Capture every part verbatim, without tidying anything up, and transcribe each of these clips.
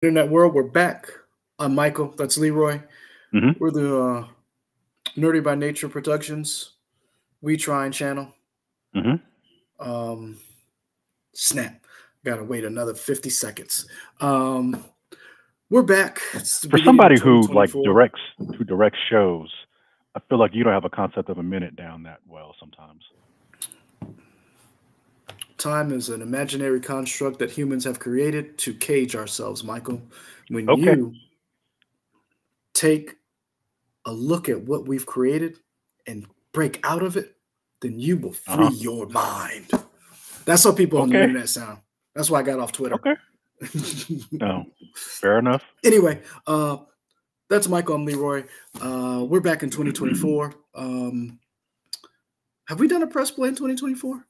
Internet world, we're back. I'm Michael. That's Leroy. Mm-hmm. We're the uh, Nerdy by Nature Productions. We try and channel. Mm-hmm. Um, snap. Gotta wait another fifty seconds. Um, we're back. For somebody who like directs, who directs shows, I feel like you don't have a concept of a minute down that well sometimes. Time is an imaginary construct that humans have created to cage ourselves, Michael. When okay. you take a look at what we've created and break out of it, then you will free uh-huh. your mind. That's how people okay. on the internet sound. That's why I got off Twitter. Okay. No, fair enough. Anyway, uh, that's Michael. I'm Leroy. Uh, we're back in twenty twenty-four. Um, have we done a press play in twenty twenty-four?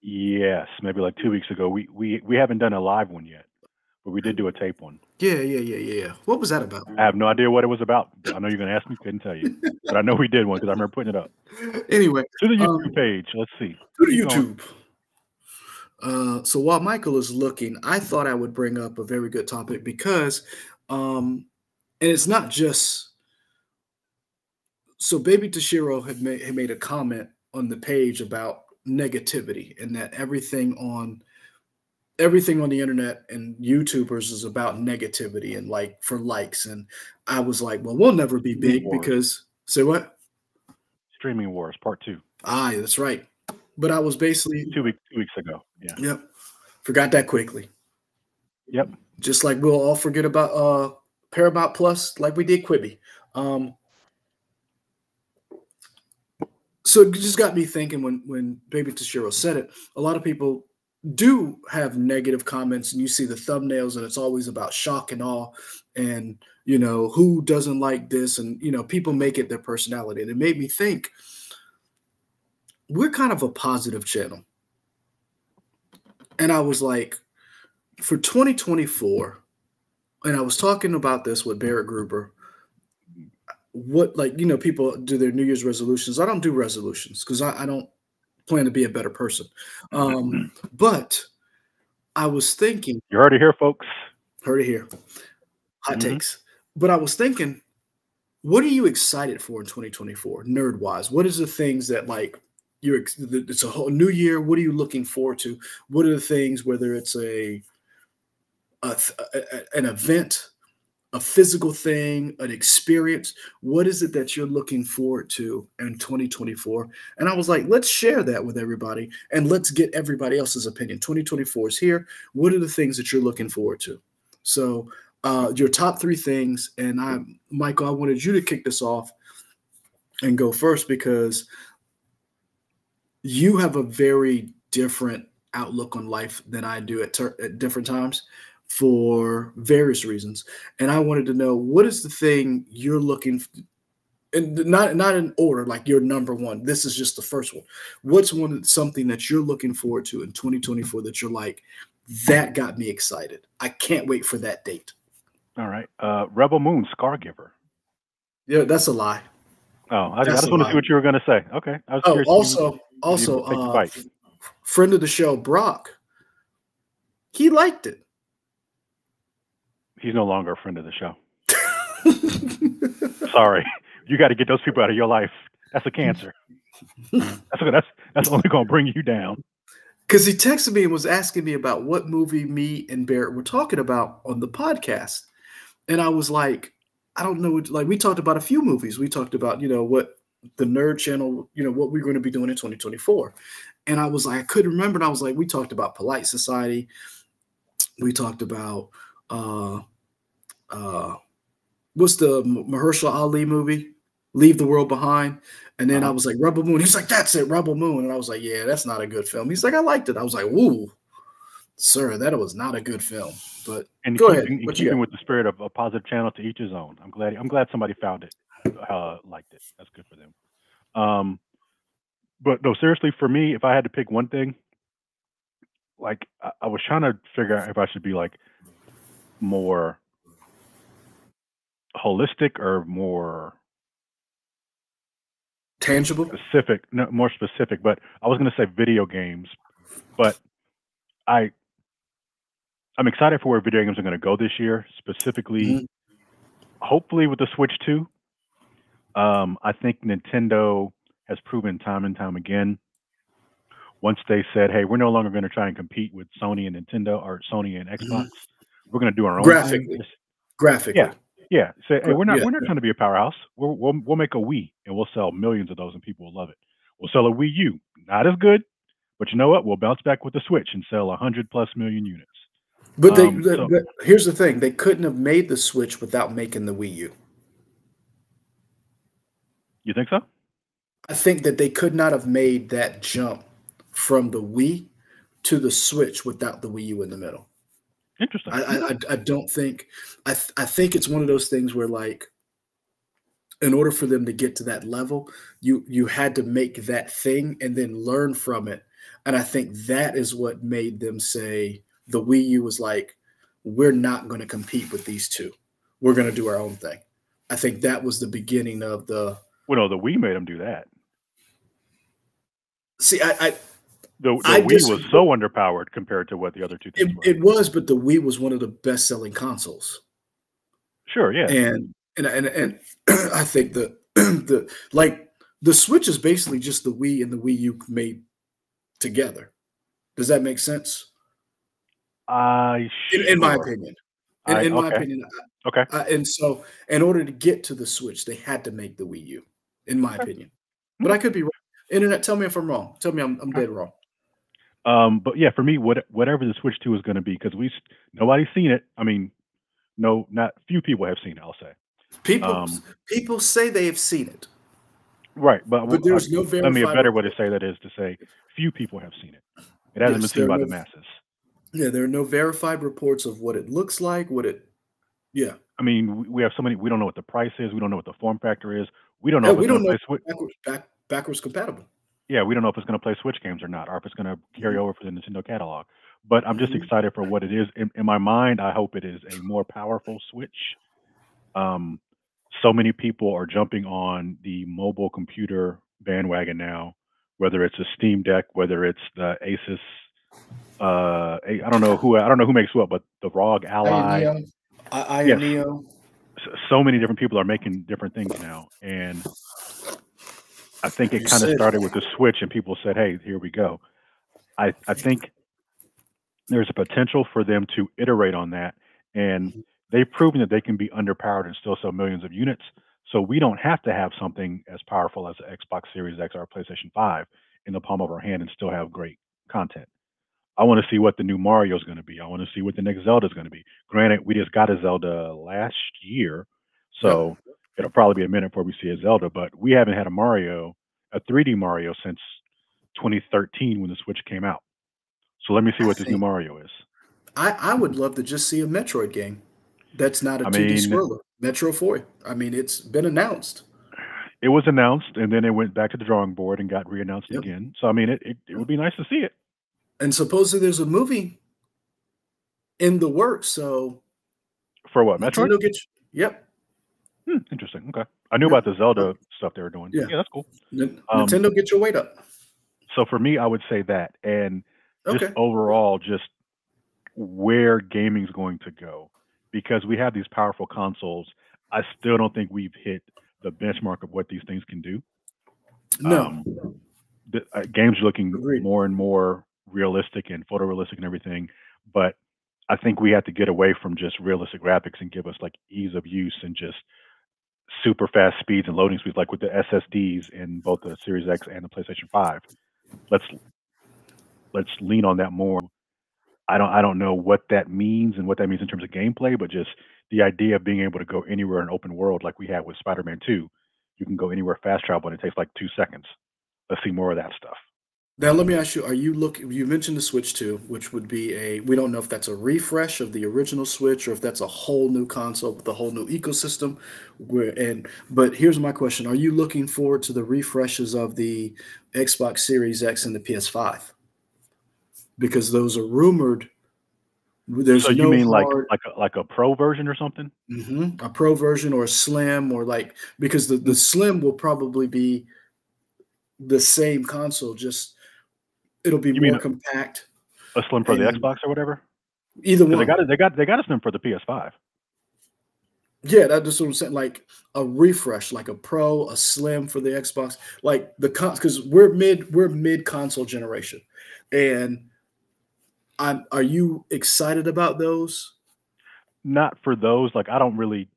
Yes, maybe like two weeks ago. We we we haven't done a live one yet, but we did do a tape one. Yeah, yeah, yeah, yeah. What was that about? I have no idea what it was about. I know you're going to ask me. Couldn't tell you, but I know we did one because I remember putting it up. Anyway, to the YouTube um, page. Let's see. To the YouTube. Uh, so while Michael is looking, I thought I would bring up a very good topic because, um, and it's not just. So Baby Toshiro had made had made a comment on the page about negativity, and that everything on everything on the internet and YouTubers is about negativity and like for likes. And I was like, well, we'll never be big because say what? Streaming Wars Part Two. Ah, that's right. But I was basically two weeks two weeks ago. Yeah. Yep. Forgot that quickly. Yep. Just like we'll all forget about uh Paramount Plus, like we did Quibi. Um So it just got me thinking when, when Baby Toshiro said it, a lot of people do have negative comments and you see the thumbnails and it's always about shock and awe and, you know, who doesn't like this? And, you know, people make it their personality. And it made me think we're kind of a positive channel. And I was like, for twenty twenty-four, and I was talking about this with Barrett Gruber, what, like, you know, people do their New Year's resolutions. I don't do resolutions because I, I don't plan to be a better person. Um, but I was thinking. You heard it here, folks. Heard it here. Hot mm-hmm. takes. But I was thinking, what are you excited for in twenty twenty-four, nerd-wise? What is the things that, like, you're it's a whole new year. What are you looking forward to? What are the things, whether it's a, a, a an event, a physical thing, an experience? What is it that you're looking forward to in twenty twenty-four? And I was like, let's share that with everybody and let's get everybody else's opinion. twenty twenty-four is here. What are the things that you're looking forward to? So uh, your top three things. And I, Michael, I wanted you to kick this off and go first because you have a very different outlook on life than I do at, ter- at different times, for various reasons. And I wanted to know, what is the thing you're looking for? And not not in order, like your number one. This is just the first one. What's one something that you're looking forward to in twenty twenty-four that you're like, that got me excited. I can't wait for that date. All right. Uh, Rebel Moon, Scargiver. Yeah, that's a lie. Oh, I, I just want to see what you were going to say. Okay. I was oh, curious also, you, also you uh, friend of the show, Brock, he liked it. He's no longer a friend of the show. Sorry. You got to get those people out of your life. That's a cancer. That's that's that's only going to bring you down. Because he texted me and was asking me about what movie me and Barrett were talking about on the podcast. And I was like, I don't know. Like, we talked about a few movies. We talked about, you know, what the Nerd Channel, you know, what we're going to be doing in twenty twenty-four. And I was like, I couldn't remember. And I was like, we talked about Polite Society. We talked about Uh, uh, what's the Mahershala Ali movie? Leave the World Behind. And then um, I was like, Rebel Moon. He's like, that's it, Rebel Moon. And I was like, yeah, that's not a good film. He's like, I liked it. I was like, woo, sir, that was not a good film. But and go keeping, ahead. And what keeping you with the spirit of a positive channel, to each his own. I'm glad. I'm glad somebody found it, uh, liked it. That's good for them. Um, but no, seriously, for me, if I had to pick one thing, like I, I was trying to figure out if I should be like more holistic or more tangible, specific, no, more specific, but I was going to say video games, but I, I'm excited for where video games are going to go this year, specifically, mm-hmm. hopefully with the Switch two. Um, I think Nintendo has proven time and time again, once they said, hey, we're no longer going to try and compete with Sony and Nintendo or Sony and Xbox. Mm-hmm. We're going to do our own graphically. Thing. Graphically. Yeah. Yeah. So hey, we're not yeah, we're not yeah. trying to be a powerhouse. We're, we'll we'll make a Wii and we'll sell millions of those and people will love it. We'll sell a Wii U, not as good, but you know what? We'll bounce back with the Switch and sell a hundred plus million units. But they um, so, but here's the thing: they couldn't have made the Switch without making the Wii U. You think so? I think that they could not have made that jump from the Wii to the Switch without the Wii U in the middle. Interesting. I, I, I don't think I, th I think it's one of those things where, like, in order for them to get to that level, you you had to make that thing and then learn from it. And I think that is what made them say the Wii U was like, we're not going to compete with these two. We're going to do our own thing. I think that was the beginning of the. Well, no, the Wii made them do that. See, I. I The, the Wii disagree. was so underpowered compared to what the other two things it, were. It was, but the Wii was one of the best-selling consoles. Sure, yeah, and and and, and I think the the like the Switch is basically just the Wii and the Wii U made together. Does that make sense? I sure. in, in my opinion, in, I, in okay. my opinion, I, okay. I, and so, in order to get to the Switch, they had to make the Wii U, in my okay. opinion. But I could be wrong. Internet, tell me if I'm wrong. Tell me I'm I'm okay. dead wrong. Um, but yeah, for me, what, whatever the Switch two is going to be, because we nobody's seen it. I mean, no, not few people have seen it. I'll say people um, people say they have seen it, right? But, but there's I, no verifiable. Let me a better way to say that is to say few people have seen it. It hasn't yes, been seen by no, the masses. Yeah, there are no verified reports of what it looks like. What it, yeah. I mean, we have so many. We don't know what the price is. We don't know what the form factor is. We don't know. Yeah, if we don't know if it's backwards, back, backwards compatible. Yeah, we don't know if it's going to play Switch games or not, or if it's going to carry over for the Nintendo catalog. But I'm just excited for what it is. In, in my mind, I hope it is a more powerful Switch. Um, so many people are jumping on the mobile computer bandwagon now, whether it's a Steam Deck, whether it's the Asus. Uh, I don't know who I don't know who makes what, but the R O G Ally, Ion Neo. I Ion yes. Neo. So many different people are making different things now, and. I think it kind of started with the Switch and people said, hey, here we go. I, I think there's a potential for them to iterate on that. And they've proven that they can be underpowered and still sell millions of units. So we don't have to have something as powerful as an Xbox Series X or a PlayStation five in the palm of our hand and still have great content. I want to see what the new Mario is going to be. I want to see what the next Zelda is going to be. Granted, we just got a Zelda last year. So... Yeah. It'll probably be a minute before we see a Zelda, but we haven't had a Mario, a three D Mario, since twenty thirteen when the Switch came out. So let me see what I this new Mario is. I, I would love to just see a Metroid game. That's not a I two D mean, scroller. Metroid four. I mean, it's been announced. It was announced, and then it went back to the drawing board and got re-announced yep. again. So, I mean, it, it, it would be nice to see it. And supposedly there's a movie in the works, so... For what, Metroid? Nintendo gets, yep. Hmm, interesting. Okay. I knew yeah. about the Zelda stuff they were doing. Yeah, yeah that's cool. N um, Nintendo, get your weight up. So for me, I would say that. And okay. just overall, just where gaming's going to go. Because we have these powerful consoles. I still don't think we've hit the benchmark of what these things can do. No. Um, the, uh, games are looking Agreed. more and more realistic and photorealistic and everything. But I think we have to get away from just realistic graphics and give us like ease of use and just super fast speeds and loading speeds, like with the S S Ds in both the Series X and the PlayStation five. Let's let's lean on that more. I don't I don't know what that means and what that means in terms of gameplay, but just the idea of being able to go anywhere in an open world like we had with Spider-Man two. You can go anywhere fast travel and it takes like two seconds. Let's see more of that stuff. Now let me ask you, are you looking, you mentioned the Switch two, which would be a, we don't know if that's a refresh of the original Switch or if that's a whole new console with a whole new ecosystem. Where, and but here's my question. Are you looking forward to the refreshes of the Xbox Series X and the P S five? Because those are rumored. There's so you no mean like, hard, like, a, like a pro version or something? Mm-hmm, a pro version or a slim or like, because the, the slim will probably be the same console, just, it'll be you more mean compact. A slim for and, the Xbox or whatever? Either one. They got it. They got. They got us them for the P S five. Yeah, that's what I'm saying. Like a refresh, like a Pro, a Slim for the Xbox, like the because we're mid we're mid console generation, and I'm. Are you excited about those? Not for those. Like I don't really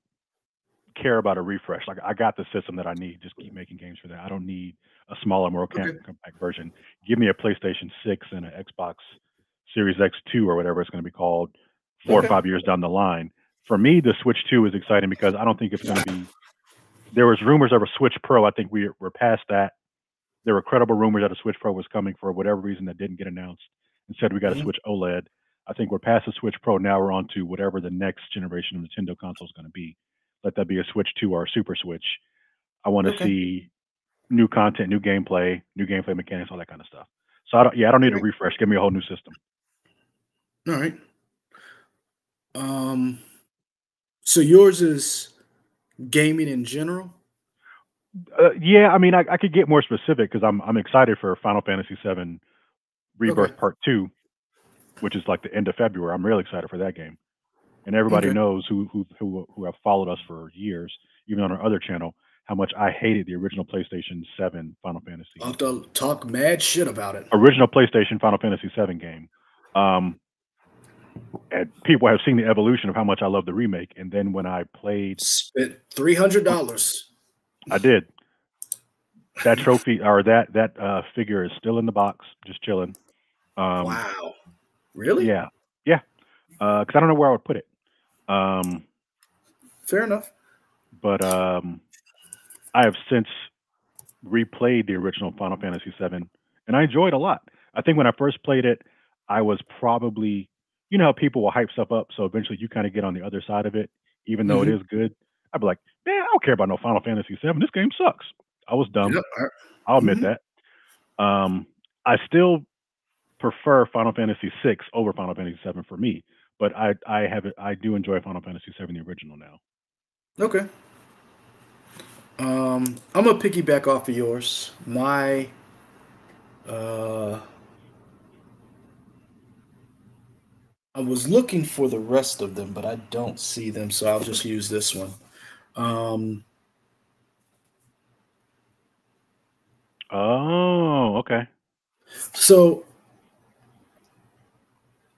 care about a refresh. Like I got the system that I need. Just keep making games for that. I don't need a smaller, more okay. compact version. Give me a PlayStation six and an Xbox Series X two or whatever it's going to be called four okay. or five years down the line. For me, the Switch two is exciting because I don't think it's going to be... There was rumors of a Switch Pro. I think we were past that. There were credible rumors that a Switch Pro was coming for whatever reason that didn't get announced. Instead, we got mm-hmm. a Switch OLED. I think we're past the Switch Pro. Now we're on to whatever the next generation of Nintendo console is going to be. Let that be a Switch two or a Super Switch. I want to okay. see new content, new gameplay, new gameplay mechanics, all that kind of stuff. So, I don't, yeah, I don't need a refresh. Give me a whole new system. All right. Um, so yours is gaming in general? Uh, yeah, I mean, I, I could get more specific because I'm I'm excited for Final Fantasy seven Rebirth okay. Part two, which is like the end of February. I'm really excited for that game. And everybody okay. knows who, who who who have followed us for years, even on our other channel, how much I hated the original PlayStation seven Final Fantasy. I'll have to talk mad shit about it. Original PlayStation Final Fantasy seven game. Um, and people have seen the evolution of how much I love the remake. And then when I played... Spent three hundred dollars. I did. That trophy or that that uh, figure is still in the box, just chilling. Um, wow. Really? Yeah. Yeah. Because uh, I don't know where I would put it. Um, Fair enough. But... Um, I have since replayed the original Final Fantasy seven, and I enjoyed it a lot. I think when I first played it, I was probably, you know how people will hype stuff up, so eventually you kind of get on the other side of it, even though mm-hmm. it is good. I'd be like, man, I don't care about no Final Fantasy seven. This game sucks. I was dumb. Yep. I'll admit mm-hmm. that. Um, I still prefer Final Fantasy six over Final Fantasy seven for me, but I, I, have, I do enjoy Final Fantasy seven, the original now. Okay. Um, I'm going to piggyback off of yours. My, uh, I was looking for the rest of them, but I don't see them, so I'll just use this one. Um, oh, okay. So,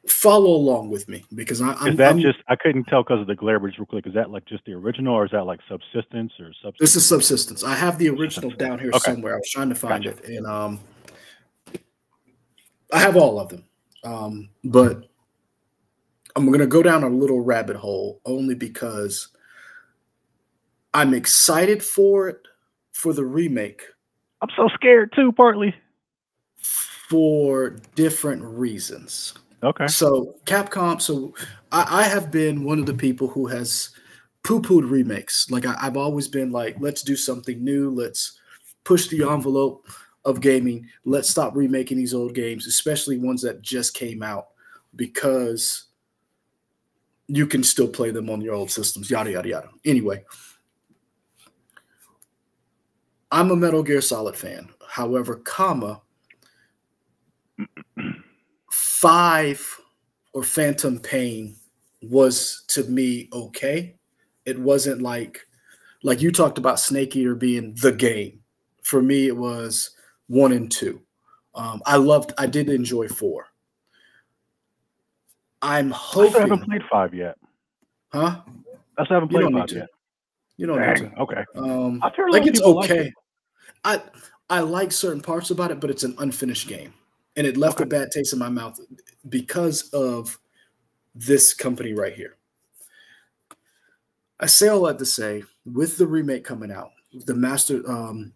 follow along with me, because I, I'm... Is that I'm, just... I couldn't tell because of the glare, but just real quick, is that like just the original, or is that like Subsistence or... Subsistence? This is Subsistence. I have the original down here okay. somewhere. I was trying to find gotcha. it, and um, I have all of them, um, but I'm going to go down a little rabbit hole only because I'm excited for it, for the remake. I'm so scared, too, partly. For different reasons. Okay. So Capcom, so I, I have been one of the people who has poo-pooed remakes. Like I, I've always been like, let's do something new. Let's push the envelope of gaming. Let's stop remaking these old games, especially ones that just came out, because you can still play them on your old systems, yada, yada, yada. Anyway, I'm a Metal Gear Solid fan. However, comma... Five or Phantom Pain was to me okay. It wasn't like, like you talked about Snake Eater being the game. For me, it was one and two. Um, I loved, I did enjoy four. I'm hoping. I haven't played five yet. Huh? I still haven't played five yet. You don't need to. Okay. Um, I feel like it's okay. I I like certain parts about it, but it's an unfinished game. And it left okay. a bad taste in my mouth because of this company right here. I say all that to say, with the remake coming out, the master, um,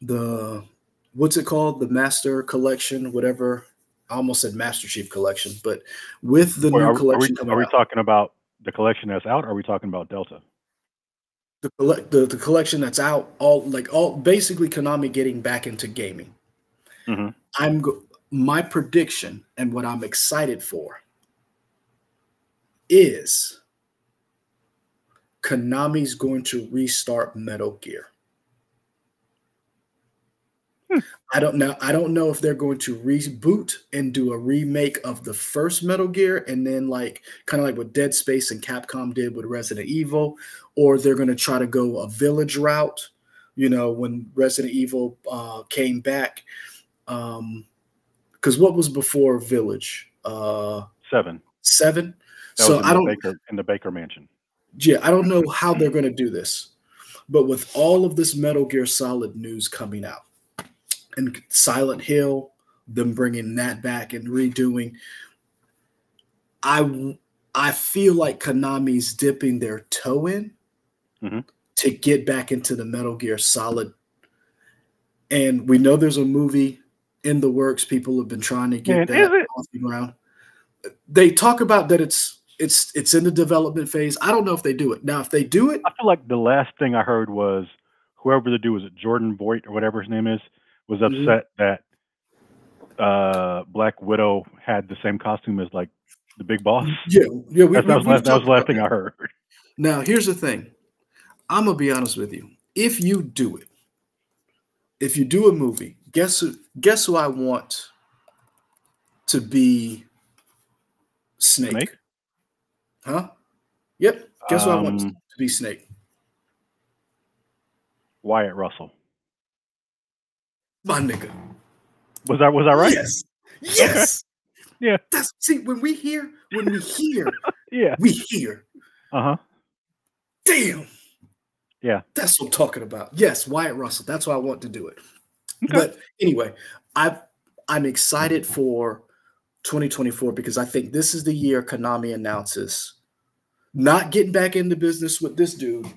the, what's it called? The master collection, whatever. I almost said Master Chief collection, but with the Wait, new are, collection are we, coming Are we out, talking about the collection that's out? Or are we talking about Delta? The, the, the collection that's out, all like all basically Konami getting back into gaming. Mm-hmm. I'm my prediction and what I'm excited for is Konami's going to restart Metal Gear. I don't know. I don't know if they're going to reboot and do a remake of the first Metal Gear, and then like kind of like what Dead Space and Capcom did with Resident Evil, or they're going to try to go a Village route. You know, when Resident Evil uh, came back, because um, what was before Village? Uh, seven. Seven. That so I don't Baker, in the Baker Mansion. Yeah, I don't know how they're going to do this, but with all of this Metal Gear Solid news coming out. And Silent Hill, them bringing that back and redoing. I I feel like Konami's dipping their toe in mm-hmm. to get back into the Metal Gear Solid. And we know there's a movie in the works. People have been trying to get Man, that off the ground. They talk about that it's it's it's in the development phase. I don't know if they do it. Now, if they do it, I feel like the last thing I heard was whoever the dude was, Jordan Voight or whatever his name is, was upset that uh, Black Widow had the same costume as like the big boss. Yeah, yeah. We, that, we, that, was last, that was the last thing that. I heard. Now, here's the thing. I'm going to be honest with you. If you do it, if you do a movie, guess who, guess who I want to be Snake? Snake? Huh? Yep. Guess um, who I want to be Snake? Wyatt Russell. My nigga, was that was I right? Yes, yes, yeah. That's see when we hear when we hear, yeah, we hear. Uh huh. Damn. Yeah, that's what I'm talking about. Yes, Wyatt Russell. That's why I want to do it. Okay. But anyway, I I'm excited for twenty twenty-four because I think this is the year Konami announces not getting back into business with this dude.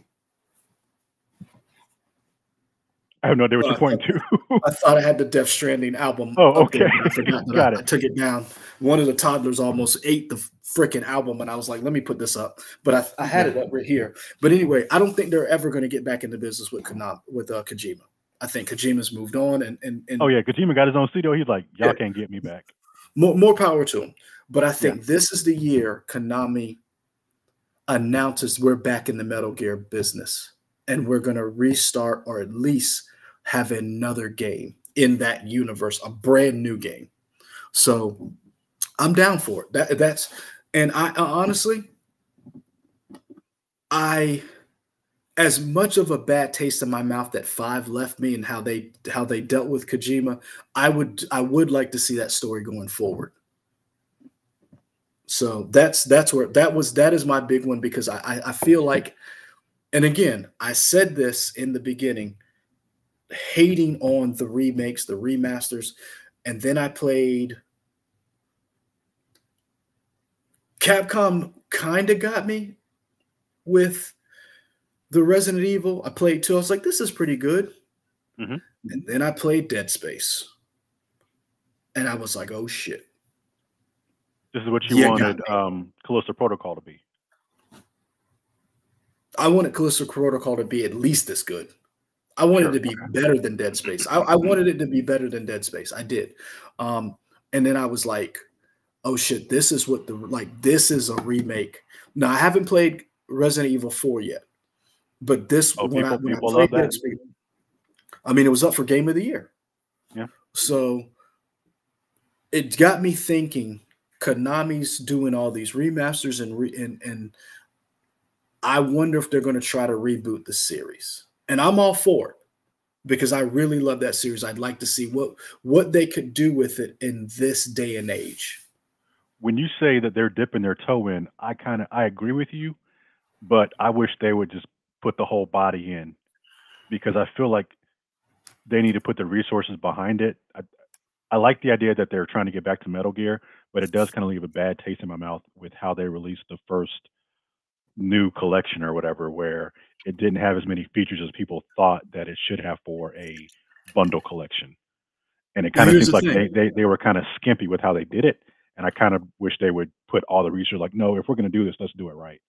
I have no idea what you're pointing to. I thought I had the Death Stranding album. Oh, okay. I forgot that. Got I, it. I took it down. One of the toddlers almost ate the freaking album, and I was like, let me put this up. But I, I had it up right here. But anyway, I don't think they're ever going to get back into business with Konami, with uh, Kojima. I think Kojima's moved on. And, and, and Oh, yeah. Kojima got his own studio. He's like, y'all yeah. can't get me back. More, more power to him. But I think yeah. this is the year Konami announces we're back in the Metal Gear business, and we're going to restart or at least have another game in that universe, a brand new game. So I'm down for it. That, that's, and I uh, honestly, I, as much of a bad taste in my mouth that Five left me and how they, how they dealt with Kojima, I would, I would like to see that story going forward. So that's, that's where that was, that is my big one, because I, I, I feel like, and again, I said this in the beginning, hating on the remakes, the remasters, and then I played Capcom kind of got me with the Resident Evil. I played two. I was like, this is pretty good. Mm-hmm. And then I played Dead Space. And I was like, oh shit. This is what you yeah, wanted um, Callisto Protocol to be. I wanted Callisto Protocol to be at least this good. I wanted sure. it to be better than Dead Space. I, I wanted it to be better than Dead Space. I did. Um, and then I was like, oh shit, this is what the, like, this is a remake. Now, I haven't played Resident Evil four yet, but this oh, when people, I, when people I played love that. Dead Space, I mean, it was up for Game of the Year. Yeah. So it got me thinking, Konami's doing all these remasters and re and, and I wonder if they're going to try to reboot the series. And I'm all for it because I really love that series. I'd like to see what, what they could do with it in this day and age. When you say that they're dipping their toe in, I kind of, I agree with you, but I wish they would just put the whole body in, because I feel like they need to put the resources behind it. I, I like the idea that they're trying to get back to Metal Gear, but it does kind of leave a bad taste in my mouth with how they released the first new collection or whatever, where it didn't have as many features as people thought that it should have for a bundle collection. And it kind of seems like they, they, they were kind of skimpy with how they did it. And I kind of wish they would put all the research, like, no, if we're going to do this, let's do it right.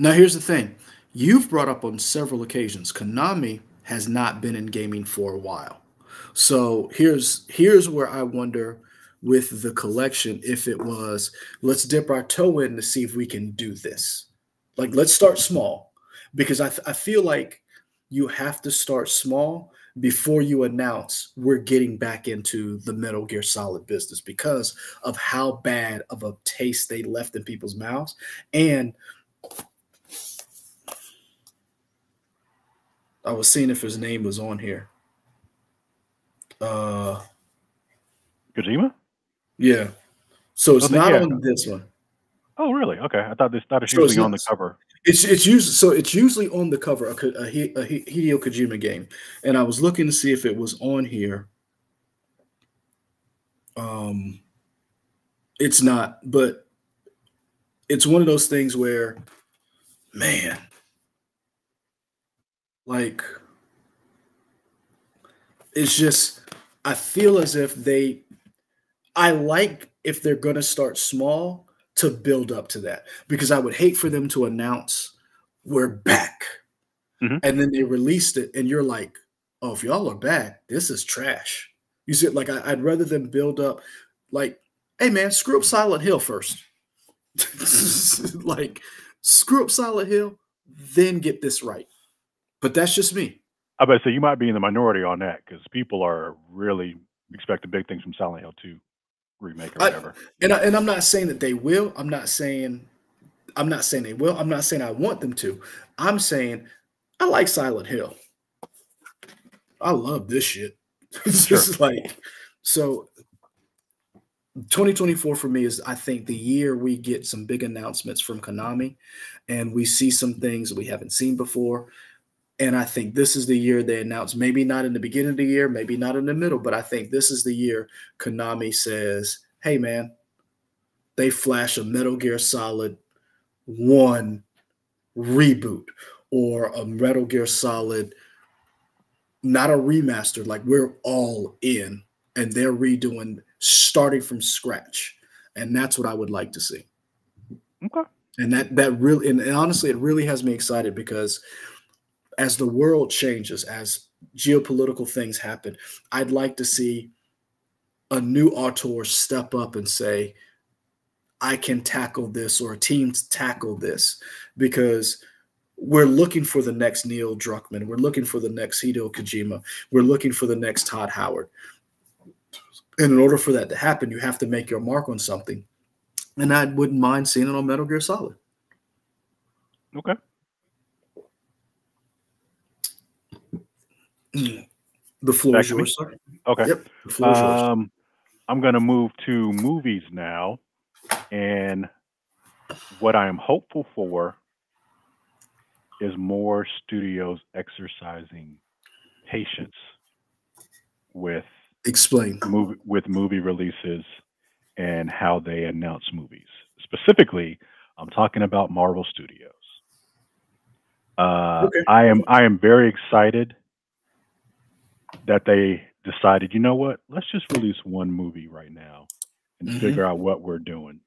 Now, here's the thing. You've brought up on several occasions, Konami has not been in gaming for a while. So here's, here's where I wonder with the collection, if it was, let's dip our toe in to see if we can do this. Like, let's start small, because I, th I feel like you have to start small before you announce we're getting back into the Metal Gear Solid business, because of how bad of a taste they left in people's mouths. And I was seeing if his name was on here. Uh, Kojima? Yeah. So it's not on it. This one. Oh, really? Okay. I thought this thought it's so usually it's, on the cover. It's it's usually so it's usually on the cover a, a, a Hideo Kojima game, and I was looking to see if it was on here. Um, it's not, but it's one of those things where, man, like it's just I feel as if they, I like if they're gonna start small, to build up to that, because I would hate for them to announce we're back, mm-hmm. and then they released it, and you're like, "Oh, if y'all are back, this is trash." You see, like I, I'd rather them build up, like, "Hey, man, screw up Silent Hill first, like screw up Silent Hill, then get this right." But that's just me. I bet so. You might be in the minority on that, because people are really expecting big things from Silent Hill too. Remake or whatever. I, and, I, and I'm not saying that they will. I'm not saying I'm not saying they will. I'm not saying I want them to. I'm saying I like Silent Hill. I love this shit. It's sure. Just like, so twenty twenty-four for me is, I think, the year we get some big announcements from Konami and we see some things that we haven't seen before. And I think this is the year they announced, maybe not in the beginning of the year, maybe not in the middle, but I think this is the year Konami says, hey, man, they flash a Metal Gear Solid one reboot or a Metal Gear Solid, not a remaster, like we're all in, and they're redoing, starting from scratch. And that's what I would like to see. Okay. And that, that really, and honestly, it really has me excited, because as the world changes, as geopolitical things happen, I'd like to see a new auteur step up and say, I can tackle this, or a team tackle this, because we're looking for the next Neil Druckmann. We're looking for the next Hideo Kojima. We're looking for the next Todd Howard. And in order for that to happen, you have to make your mark on something. And I wouldn't mind seeing it on Metal Gear Solid. Okay. The floor is yours, sir. Okay. Yep. The floor is yours. Um, I'm going to move to movies now, and what I am hopeful for is more studios exercising patience with explain movie, with movie releases and how they announce movies. Specifically, I'm talking about Marvel Studios. Uh, okay. I am I am very excited that they decided, you know what, let's just release one movie right now and mm-hmm. figure out what we're doing.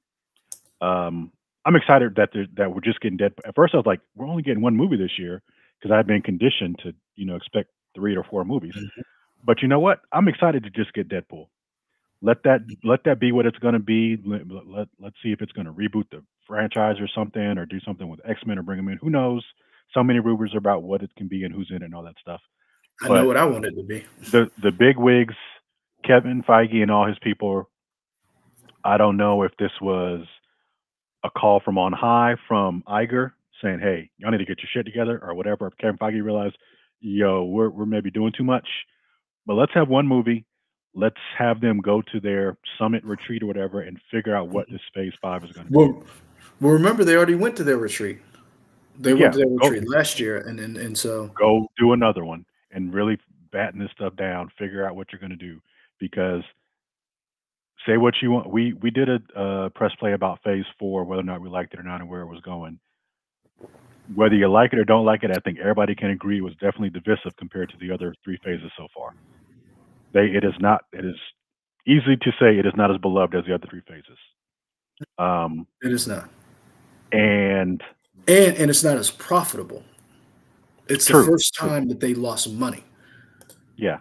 Um, I'm excited that that we're just getting Deadpool. At first I was like, we're only getting one movie this year, because I've been conditioned to, you know, expect three or four movies. Mm-hmm. But you know what? I'm excited to just get Deadpool. Let that let that be what it's going to be. Let, let, let's see if it's going to reboot the franchise or something, or do something with X-Men or bring them in. Who knows? So many rumors about what it can be and who's in it and all that stuff. I but know what I want it to be. The the big wigs, Kevin Feige and all his people, I don't know if this was a call from on high from Iger saying, hey, y'all need to get your shit together or whatever. Kevin Feige realized, yo, we're, we're maybe doing too much, but let's have one movie. Let's have them go to their summit retreat or whatever and figure out what this phase five is going to well, be. Well, remember, they already went to their retreat. They yeah, went to their go, retreat last year. And, and, and so go do another one. And really batten this stuff down, figure out what you're going to do, because say what you want. We we did a uh, press play about phase four, whether or not we liked it or not and where it was going. Whether you like it or don't like it, I think everybody can agree it was definitely divisive compared to the other three phases so far. They It is not, it is easy to say it is not as beloved as the other three phases. Um, it is not. And and And it's not as profitable. It's true, the first time true. that they lost money. Yeah.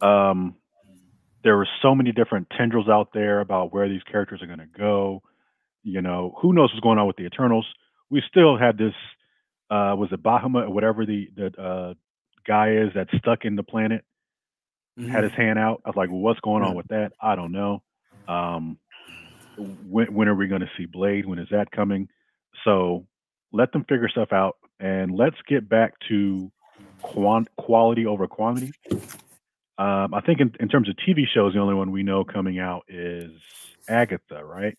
Um, there were so many different tendrils out there about where these characters are going to go. You know, who knows what's going on with the Eternals? We still had this, uh, was it Bahama or whatever the, the uh, guy is that's stuck in the planet mm-hmm. had his hand out. I was like, well, what's going on with that? I don't know. Um, when, when are we going to see Blade? When is that coming? So let them figure stuff out, and let's get back to quant- quality over quantity. Um, I think in, in terms of T V shows, the only one we know coming out is Agatha, right?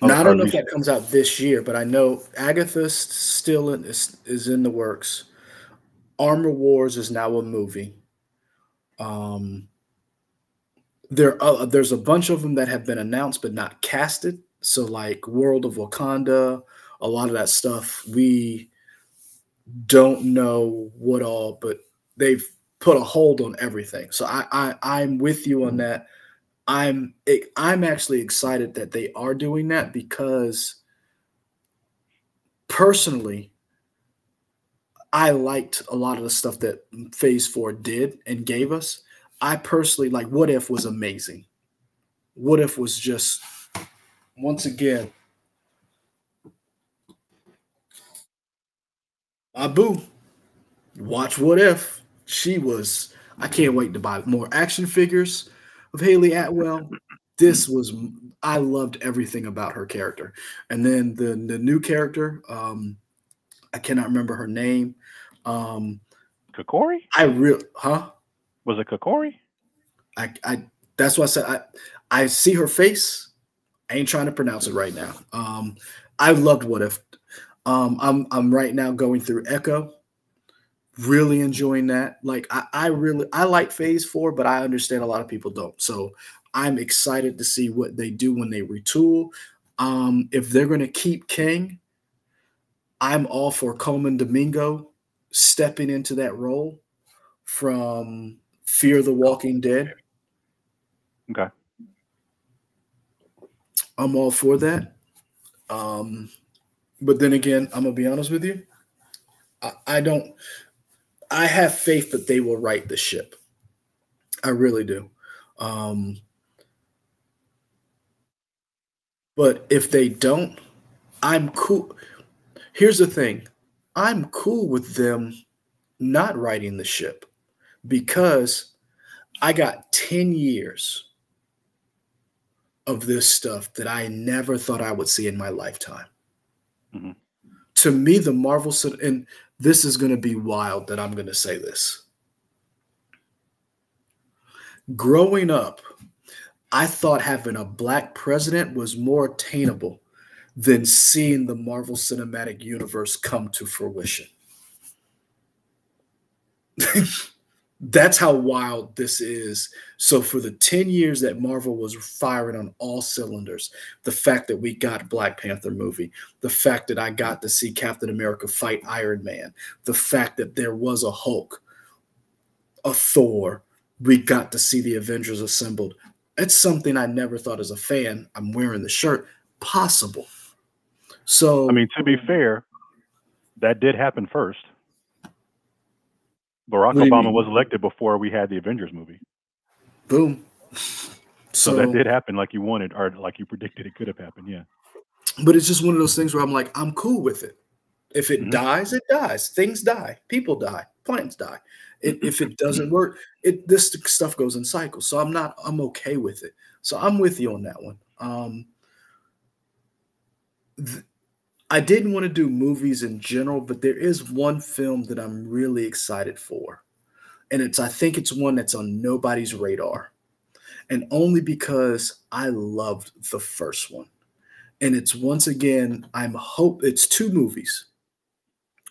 Now, oh, I don't know if that comes out this year, but I know Agatha still in, is, is in the works. Armor Wars is now a movie. Um, there, uh, there's a bunch of them that have been announced but not casted. So, like World of Wakanda, a lot of that stuff we don't know what all, but they've put a hold on everything. So I, I I'm with you on that. I'm I'm actually excited that they are doing that, because personally, I liked a lot of the stuff that Phase Four did and gave us. I personally like What If was amazing. What If was just once again. Abu, watch What If. She was. I can't wait to buy more action figures of Haley Atwell. This was. I loved everything about her character, and then the the new character. Um, I cannot remember her name. Um, Kokori? I real huh? Was it Kokori? I I that's why I said I I see her face. I ain't trying to pronounce it right now. Um, I loved What If. Um, I'm I'm right now going through Echo. Really enjoying that. Like I, I really I like Phase Four, but I understand a lot of people don't. So I'm excited to see what they do when they retool. Um, if they're going to keep King, I'm all for Coleman Domingo stepping into that role from Fear the Walking Dead. Okay. I'm all for that. Um, but then again, I'm going to be honest with you. I, I don't – I have faith that they will right the ship. I really do. Um, but if they don't, I'm cool – here's the thing. I'm cool with them not riding the ship, because I got ten years of this stuff that I never thought I would see in my lifetime. Mm-hmm. To me, the Marvel, and this is going to be wild that I'm going to say this. Growing up, I thought having a black president was more attainable than seeing the Marvel Cinematic Universe come to fruition. That's how wild this is. So for the ten years that Marvel was firing on all cylinders, the fact that we got Black Panther movie, the fact that I got to see Captain America fight Iron Man, the fact that there was a Hulk, a Thor, we got to see the Avengers assembled. That's something I never thought as a fan, I'm wearing the shirt, possible. So I mean, to be fair, that did happen first. Barack Obama was elected before we had the Avengers movie. Boom. So, so that did happen like you wanted, or like you predicted it could have happened, yeah. But it's just one of those things where I'm like, I'm cool with it. If it mm-hmm. dies, it dies. Things die. People die. Plants die. It, if it doesn't work, it this stuff goes in cycles. So I'm not, I'm okay with it. So I'm with you on that one. Um, I didn't want to do movies in general, but there is one film that I'm really excited for. And it's, I think it's one that's on nobody's radar. And only because I loved the first one. And it's once again, I'm hope it's two movies.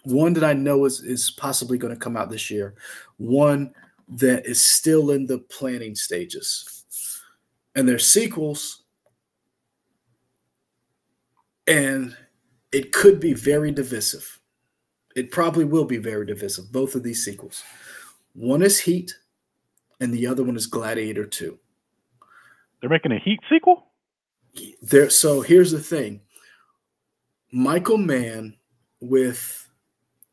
One that I know is, is possibly going to come out this year. One that is still in the planning stages. And their sequels. And it could be very divisive. It probably will be very divisive, both of these sequels. One is Heat, and the other one is Gladiator two. They're making a Heat sequel? There, so here's the thing. Michael Mann with,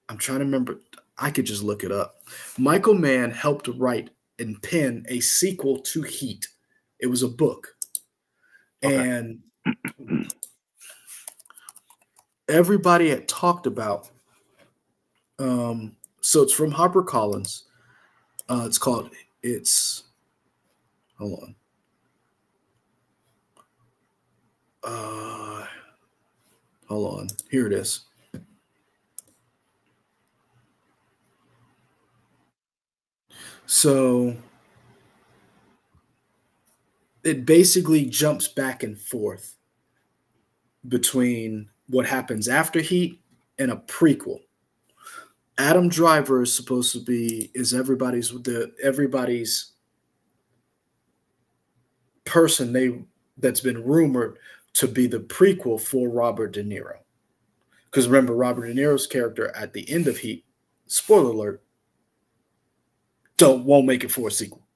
I'm trying to remember, I could just look it up. Michael Mann helped write and pen a sequel to Heat. It was a book. Okay. And everybody had talked about, um, so it's from HarperCollins. Uh, it's called it's hold on. Uh, hold on. Here it is. So it basically jumps back and forth between what happens after Heat and a prequel. Adam Driver is supposed to be is everybody's the everybody's person they that's been rumored to be the prequel for Robert De Niro. Because remember, Robert De Niro's character at the end of Heat, spoiler alert, don't won't make it for a sequel.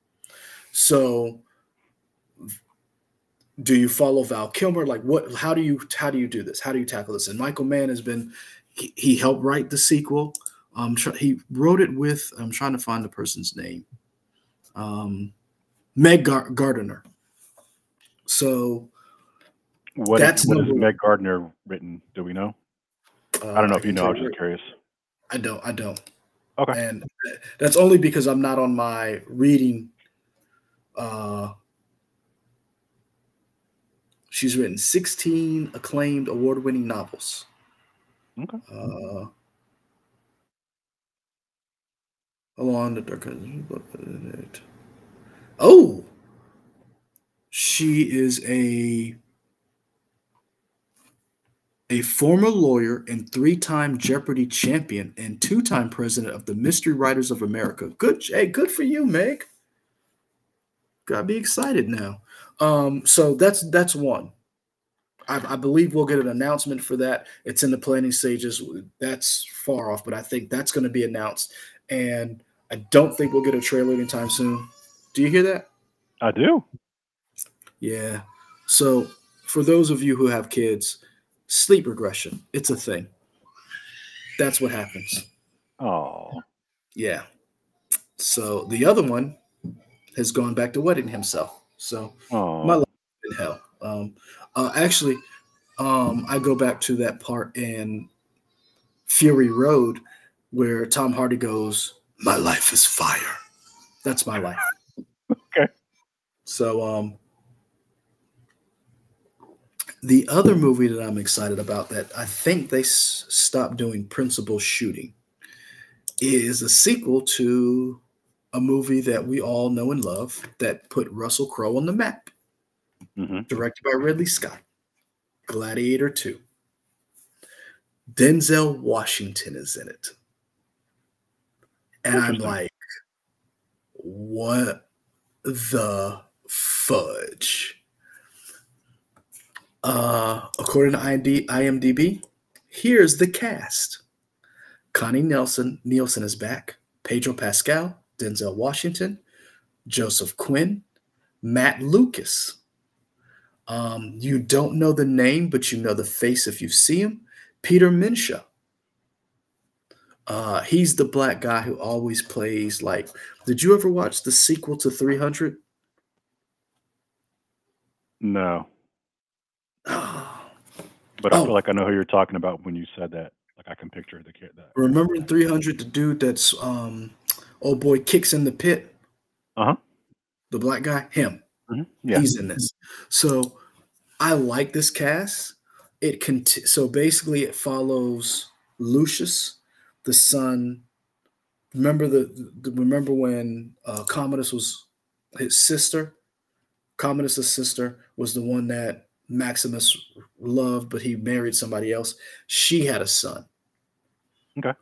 So do you follow Val Kilmer? Like what how do you how do you do this? How do you tackle this? And Michael Mann has been he, he helped write the sequel. Um, he wrote it with, I'm trying to find the person's name, um, Meg Gar Gardiner. So what, that's is, what is Meg Gardiner written? Do we know? Uh, I don't know I if you know. I'm just curious. I don't. I don't. Okay. And that's only because I'm not on my reading. Uh, she's written sixteen acclaimed award-winning novels. Okay. Uh, Along the dark, oh, she is a a former lawyer and three-time Jeopardy champion and two-time president of the Mystery Writers of America. Good, hey, good for you, Meg. Gotta be excited now. Um, so that's that's one. I, I believe we'll get an announcement for that. It's in the planning stages. That's far off, but I think that's going to be announced. And I don't think we'll get a trailer anytime soon. Do you hear that? I do. Yeah. So for those of you who have kids, sleep regression, it's a thing. That's what happens. Oh. Yeah. So the other one has gone back to wedding himself. So Aww. My life is in hell. Um, uh, actually, um, I go back to that part in Fury Road where Tom Hardy goes, my life is fire. That's my life. Okay. So um, the other movie that I'm excited about that I think they s stopped doing principal shooting is a sequel to a movie that we all know and love that put Russell Crowe on the map, mm-hmm. directed by Ridley Scott, Gladiator two. Denzel Washington is in it. And I'm like, what the fudge? Uh, according to I M D B, here's the cast. Connie Nielsen, Nielsen is back. Pedro Pascal, Denzel Washington, Joseph Quinn, Matt Lucas. Um, you don't know the name, but you know the face if you see him. Peter Minshall. Uh, he's the black guy who always plays like, did you ever watch the sequel to three hundred? No. Oh. But I oh. feel like I know who you're talking about when you said that. Like I can picture the kid. That. Remember in three hundred, the dude that's, um, old boy kicks in the pit? Uh-huh. The black guy? Him. Mm-hmm. Yeah. He's in this. So I like this cast. It cont- So basically it follows Lucius, the son. Remember the, the remember when uh, Commodus was his sister. Commodus's sister was the one that Maximus loved, but he married somebody else. She had a son. Okay.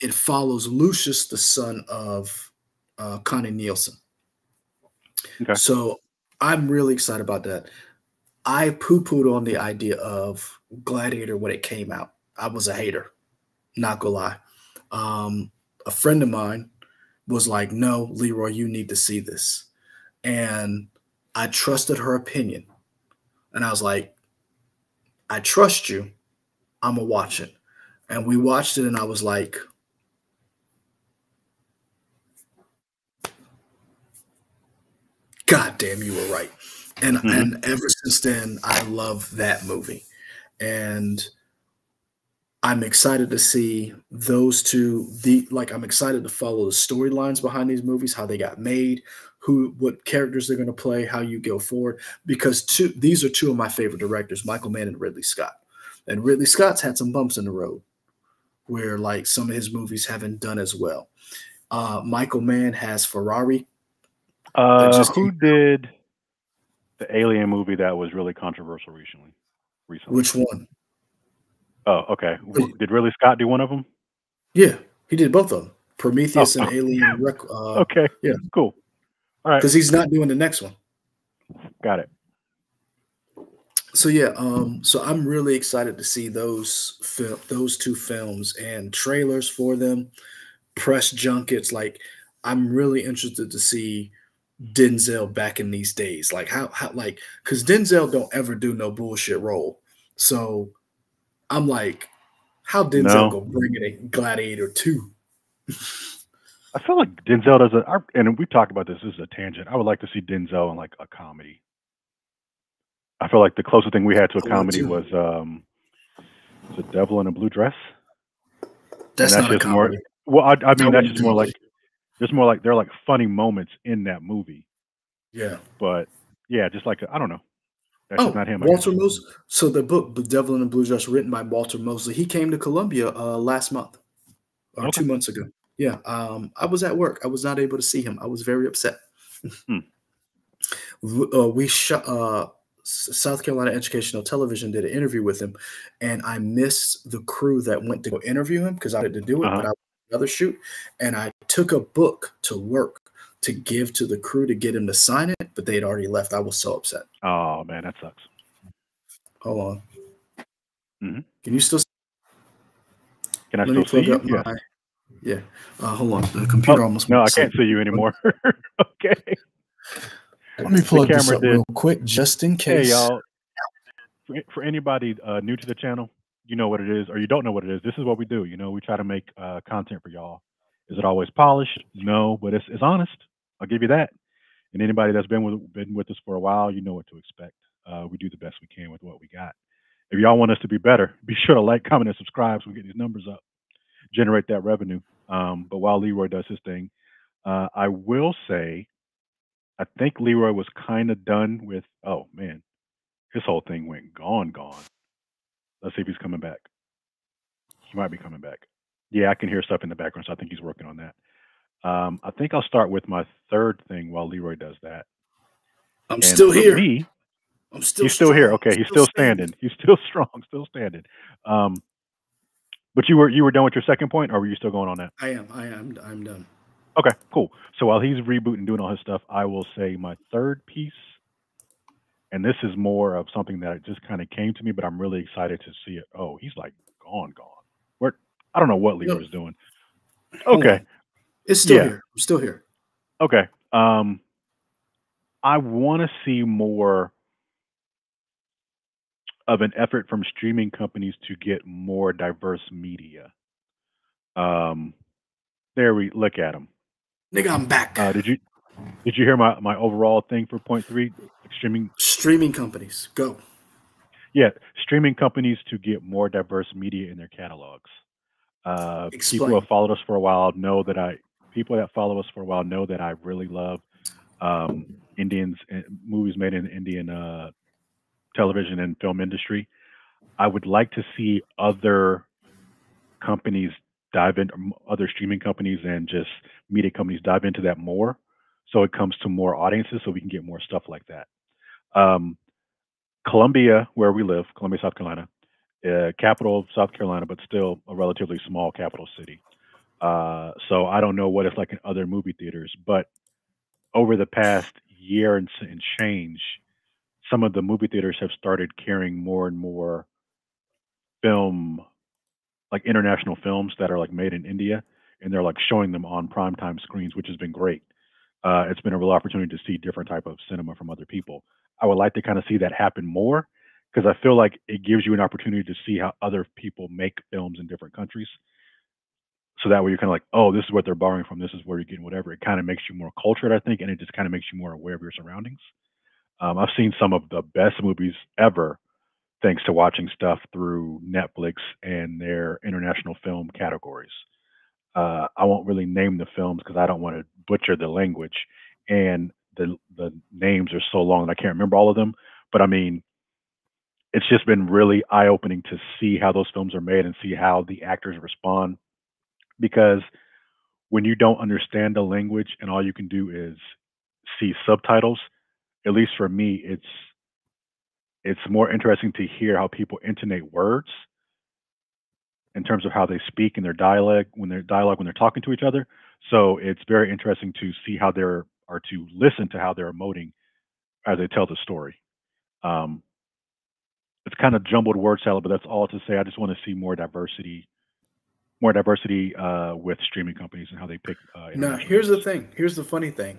It follows Lucius, the son of uh, Connie Nielsen. Okay. So I'm really excited about that. I poo-pooed on the idea of Gladiator when it came out. I was a hater, not gonna lie. Um, a friend of mine was like, no, Leroy, you need to see this. And I trusted her opinion. And I was like, I trust you. I'm going to watch it. And we watched it, and I was like, God damn, you were right. And, mm-hmm. and ever since then, I love that movie. And I'm excited to see those two. The like, I'm excited to follow the storylines behind these movies, how they got made, who, what characters they're going to play, how you go forward. Because two, these are two of my favorite directors, Michael Mann and Ridley Scott. And Ridley Scott's had some bumps in the road, where like some of his movies haven't done as well. Uh, Michael Mann has Ferrari. Uh, just who did the Alien movie that was really controversial recently? Recently, which one? Oh, okay. Did Ridley Scott do one of them? Yeah, he did both of them. Prometheus oh. and Alien. Rec- uh, okay, yeah, cool. All right, because he's not doing the next one. Got it. So yeah, um, so I'm really excited to see those fil- those two films and trailers for them, press junkets. Like, I'm really interested to see Denzel back in these days. Like how how like because Denzel don't ever do no bullshit role. So I'm like, how Denzel no. gonna bring it in Gladiator two? I feel like Denzel doesn't, and we talked about this, this is a tangent. I would like to see Denzel in like a comedy. I feel like the closest thing we had to a comedy was um, The Devil in a Blue Dress. That's, that's not just a comedy. More, well, I, I mean, that's just more like, there's more like, they're like funny moments in that movie. Yeah. But yeah, just like, I don't know. That's oh, not him. Walter Mosley. So the book, The Devil in the Blue Dress, written by Walter Mosley, he came to Columbia uh, last month or okay. two months ago. Yeah. Um, I was at work. I was not able to see him. I was very upset. Hmm. uh, we shot, uh, South Carolina Educational Television did an interview with him, and I missed the crew that went to go interview him because I had to do it, uh-huh. but I was on another shoot, and I took a book to work to give to the crew to get him to sign it, but they had already left. I was so upset. Oh, man, that sucks. Hold on. Mm-hmm. Can you still see? Can I Let still see you? Yeah. My... yeah. Uh, hold on. The computer oh, almost. No, I can't see you anymore. Okay. Let me plug this up did. real quick, just in case. Hey, y'all. For, for anybody uh, new to the channel, you know what it is, or you don't know what it is. This is what we do. You know, we try to make uh, content for y'all. Is it always polished? No, but it's, it's honest. I'll give you that. And anybody that's been with been with us for a while, you know what to expect. Uh, we do the best we can with what we got. If y'all want us to be better, be sure to like, comment, and subscribe so we get these numbers up, generate that revenue. Um, but while Leroy does his thing, uh, I will say, I think Leroy was kind of done with, oh man, his whole thing went gone, gone. Let's see if he's coming back. He might be coming back. Yeah, I can hear stuff in the background, so I think he's working on that. Um, I think I'll start with my third thing while Leroy does that. I'm and still here. Me, I'm still he's strong. still here. Okay, still he's still standing. standing. He's still strong, still standing. Um, but you were you were done with your second point, or were you still going on that? I am. I am. I'm done. Okay, cool. So while he's rebooting, doing all his stuff, I will say my third piece, and this is more of something that just kind of came to me, but I'm really excited to see it. Oh, he's like gone, gone. Where? I don't know what Leroy's no. doing. Okay. It's still yeah. here. I'm still here. Okay. Um, I want to see more of an effort from streaming companies to get more diverse media. Um, there we look at them. Nigga, I'm back. Uh, did you did you hear my, my overall thing for point three? Streaming streaming companies. Go. Yeah, streaming companies to get more diverse media in their catalogs. Uh, people who have followed us for a while know that I. People that follow us for a while know that I really love um, Indians movies made in Indian uh, television and film industry. I would like to see other companies dive in, other streaming companies and just media companies dive into that more, so it comes to more audiences, so we can get more stuff like that. Um, Columbia, where we live, Columbia, South Carolina. Uh, capital of South Carolina, but still a relatively small capital city. Uh, so I don't know what it's like in other movie theaters, but over the past year and, and change, some of the movie theaters have started carrying more and more film, like international films that are like made in India, and they're like showing them on primetime screens, which has been great. Uh, it's been a real opportunity to see different type of cinema from other people. I would like to kind of see that happen more, because I feel like it gives you an opportunity to see how other people make films in different countries. So that way you're kind of like, oh, this is what they're borrowing from. This is where you're getting whatever. It kind of makes you more cultured, I think, and it just kind of makes you more aware of your surroundings. Um, I've seen some of the best movies ever thanks to watching stuff through Netflix and their international film categories. Uh, I won't really name the films because I don't want to butcher the language, and the the names are so long that I can't remember all of them. But I mean, it's just been really eye-opening to see how those films are made and see how the actors respond. Because when you don't understand the language and all you can do is see subtitles, at least for me, it's it's more interesting to hear how people intonate words in terms of how they speak in their dialect when they're dialogue when they're talking to each other. So it's very interesting to see how they're or to listen to how they're emoting as they tell the story. Um, it's kind of jumbled word salad, but that's all to say I just want to see more diversity, more diversity uh, with streaming companies and how they pick. Uh, now, here's the thing. Here's the funny thing.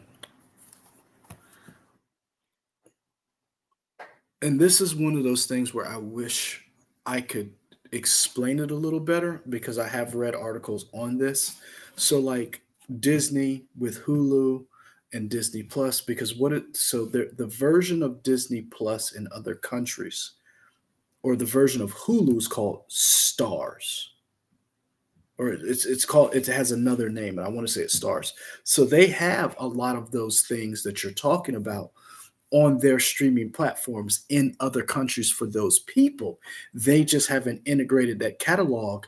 And this is one of those things where I wish I could explain it a little better because I have read articles on this. So like Disney with Hulu and Disney Plus, because what it, so the, the version of Disney Plus in other countries or the version of Hulu is called Stars, or it's, it's called, it has another name and I want to say it's Stars. So they have a lot of those things that you're talking about on their streaming platforms in other countries for those people. They just haven't integrated that catalog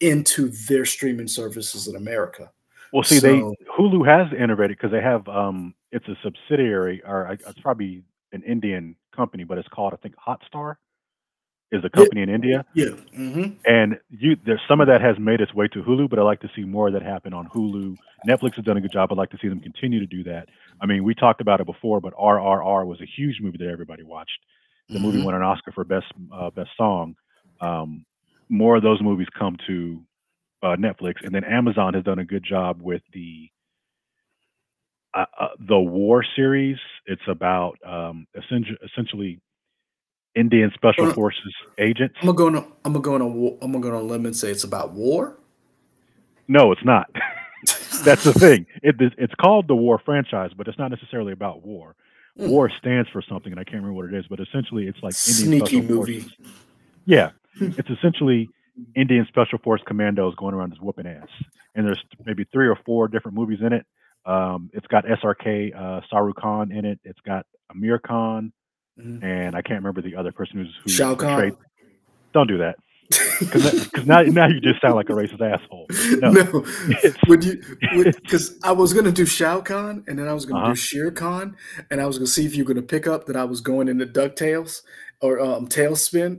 into their streaming services in America. Well, see, so, they Hulu has integrated because they have um, it's a subsidiary, or it's probably an Indian company, but it's called, I think, Hotstar is a company yeah, in India. Yeah, mm-hmm. And you, there's some of that has made its way to Hulu, but I'd like to see more of that happen on Hulu. Netflix has done a good job. I'd like to see them continue to do that. I mean, we talked about it before, but R R R was a huge movie that everybody watched. The mm-hmm. movie won an Oscar for best uh, best song. Um, more of those movies come to uh, Netflix, and then Amazon has done a good job with the uh, uh, the war series. It's about um, essentially, essentially Indian Special gonna, Forces agents. I'm gonna I'm gonna I'm gonna limit and say it's about war. No, it's not. That's the thing. It, it's called the War franchise, but it's not necessarily about war. Mm. War stands for something, and I can't remember what it is, but essentially it's like Indian Sneaky Special movie. Forces. Yeah. It's essentially Indian Special Force commandos going around just whooping ass. And there's maybe three or four different movies in it. Um, it's got S R K, uh, Shah Rukh Khan in it. It's got Amir Khan, mm. and I can't remember the other person who's... Who Shao Khan. Don't do that. Because now, now you just sound like a racist asshole. No, no. Would you? Because I was gonna do Shao Kahn, and then I was gonna uh-huh. do Shere Khan, and I was gonna see if you were gonna pick up that I was going into DuckTales or um, Tailspin,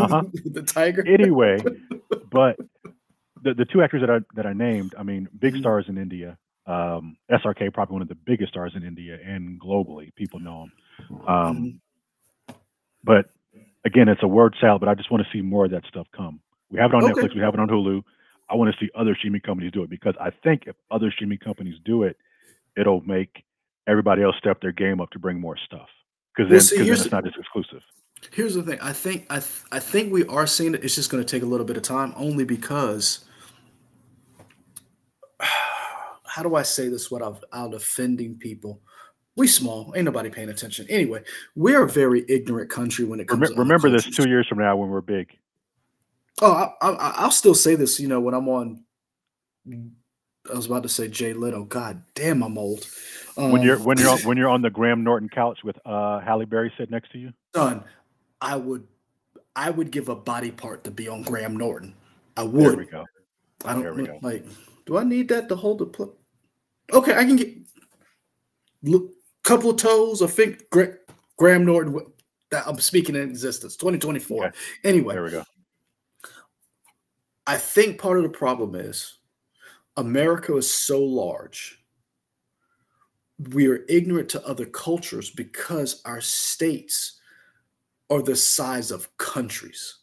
uh-huh. the tiger. Anyway, but the the two actors that I that I named, I mean, big stars in India. Um, S R K probably one of the biggest stars in India and globally, people know him. Um, but. Again, it's a word salad, but I just want to see more of that stuff come. We have it on okay. Netflix. We have it on Hulu. I want to see other streaming companies do it because I think if other streaming companies do it, it'll make everybody else step their game up to bring more stuff because well, then, then it's not just exclusive. Here's the thing. I think I th I think we are seeing it. It's just going to take a little bit of time only because how do I say this without offending people? We small, ain't nobody paying attention. Anyway, we're a very ignorant country when it comes. Remember, to remember this two years from now when we're big. Oh, I, I, I'll still say this. You know, when I'm on, I was about to say Jay Leno. God damn, I'm old. Um, when you're when you're on, when you're on the Graham Norton couch with uh, Halle Berry sitting next to you, son, I would, I would give a body part to be on Graham Norton. I would. There we go. I don't there we go. like. Do I need that to hold the plug? Okay, I can get. Look. Couple of toes, I think Graham Norton, I'm speaking in existence, twenty twenty-four. Okay. Anyway, there we go. I think part of the problem is America is so large. We are ignorant to other cultures because our states are the size of countries.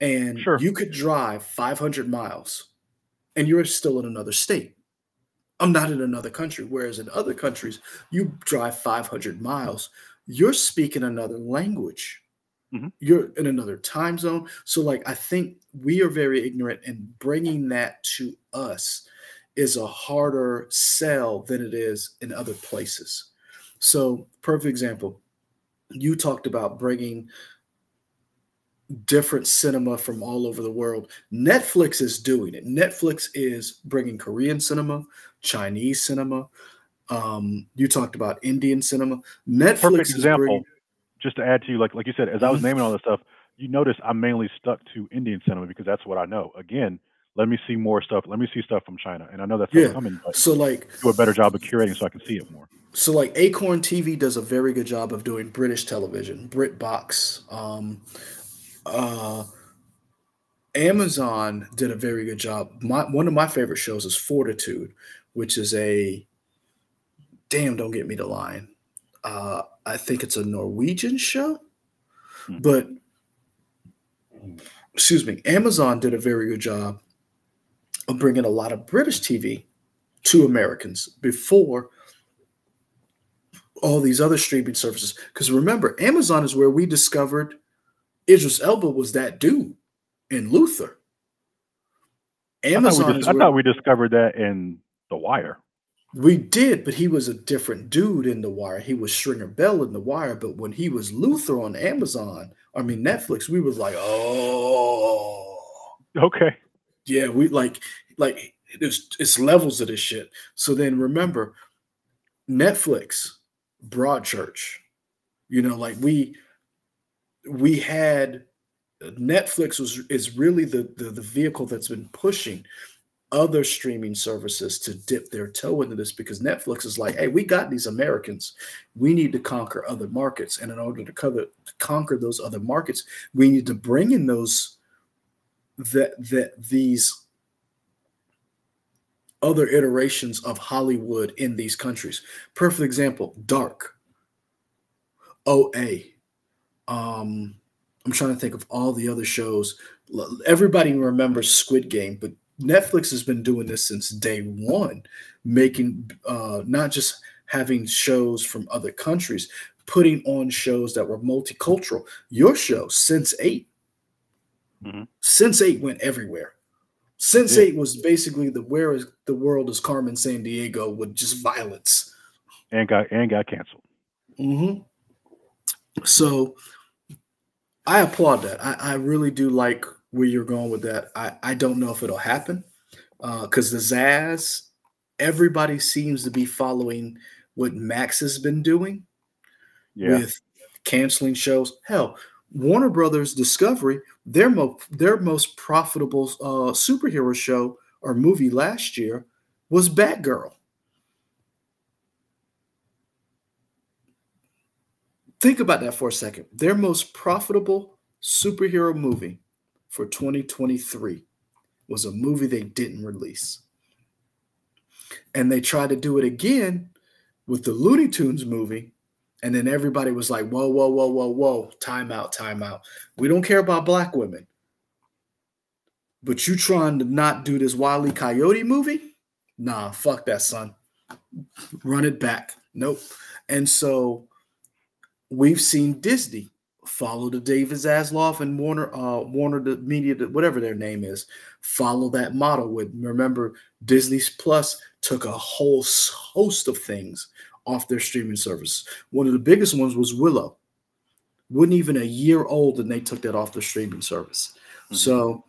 And sure. you could drive five hundred miles and you're still in another state. I'm not in another country, whereas in other countries, you drive five hundred miles. You're speaking another language. Mm-hmm. You're in another time zone. So, like, I think we are very ignorant, and bringing that to us is a harder sell than it is in other places. So, perfect example, you talked about bringing different cinema from all over the world. Netflix is doing it. Netflix is bringing Korean cinema, Chinese cinema. Um, you talked about Indian cinema. Netflix Perfect example. Bringing... Just to add to you, like like you said, as I was naming all this stuff, you notice I'm mainly stuck to Indian cinema because that's what I know. Again, let me see more stuff. Let me see stuff from China, and I know that's yeah. coming. But so like, do a better job of curating so I can see it more. So like, Acorn T V does a very good job of doing British television, BritBox. Um, Uh, Amazon did a very good job. My, one of my favorite shows is Fortitude, which is a, damn, don't get me to line. Uh, I think it's a Norwegian show, but excuse me, Amazon did a very good job of bringing a lot of British T V to Americans before all these other streaming services. Because remember, Amazon is where we discovered Idris Elba was that dude in Luther. Amazon. I thought, just, I thought we discovered that in The Wire. We did, but he was a different dude in The Wire. He was Stringer Bell in The Wire, but when he was Luther on Amazon, I mean Netflix, we was like, oh, okay, yeah, we like, like it's it's levels of this shit. So then remember, Netflix, Broadchurch, you know, like we. We had Netflix was is really the, the the vehicle that's been pushing other streaming services to dip their toe into this, because Netflix is like, hey, we got these Americans, we need to conquer other markets, and in order to cover to conquer those other markets, we need to bring in those that that these other iterations of Hollywood in these countries. Perfect example: Dark, O A. Um, I'm trying to think of all the other shows. Everybody remembers Squid Game, but Netflix has been doing this since day one, making uh, not just having shows from other countries, putting on shows that were multicultural. Your show, Sense eight. Mm-hmm. Sense eight went everywhere. Sense eight yeah. was basically the where is the world is Carmen Sandiego with just violence. And got, and got canceled. Mm-hmm. So... I applaud that. I, I really do like where you're going with that. I, I don't know if it'll happen because uh, the Zazz, everybody seems to be following what Max has been doing yeah. with canceling shows. Hell, Warner Brothers Discovery, their, mo their most profitable uh, superhero show or movie last year was Batgirl. Think about that for a second. Their most profitable superhero movie for twenty twenty-three was a movie they didn't release. And they tried to do it again with the Looney Tunes movie. And then everybody was like, whoa, whoa, whoa, whoa, whoa. Time out, time out. We don't care about black women. But you trying to not do this Wile E. Coyote movie? Nah, fuck that, son. Run it back. Nope. And so... we've seen Disney follow the David Zasloff and Warner, uh, Warner the Media, whatever their name is, follow that model with. Remember, Disney Plus took a whole host of things off their streaming service. One of the biggest ones was Willow. Wasn't even a year old, and they took that off their streaming service. Mm-hmm. So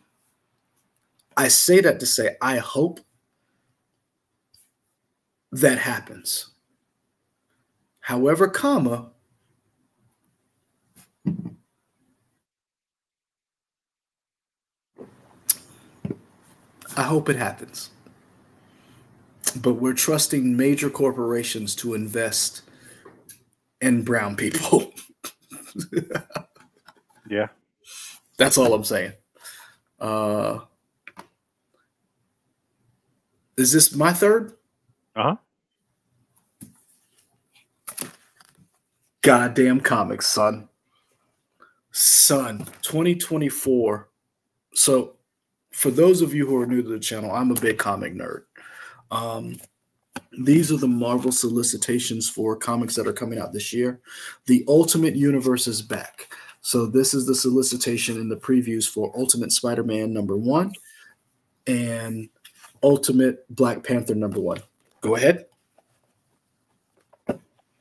I say that to say I hope that happens. However, comma... I hope it happens, but we're trusting major corporations to invest in brown people. Yeah. That's all I'm saying. Uh, is this my third? Uh-huh. Goddamn comics, son. Son, twenty twenty-four. So... for those of you who are new to the channel, I'm a big comic nerd. Um, these are the Marvel solicitations for comics that are coming out this year. The Ultimate Universe is back. So this is the solicitation in the previews for Ultimate Spider-Man number one and Ultimate Black Panther number one. Go ahead.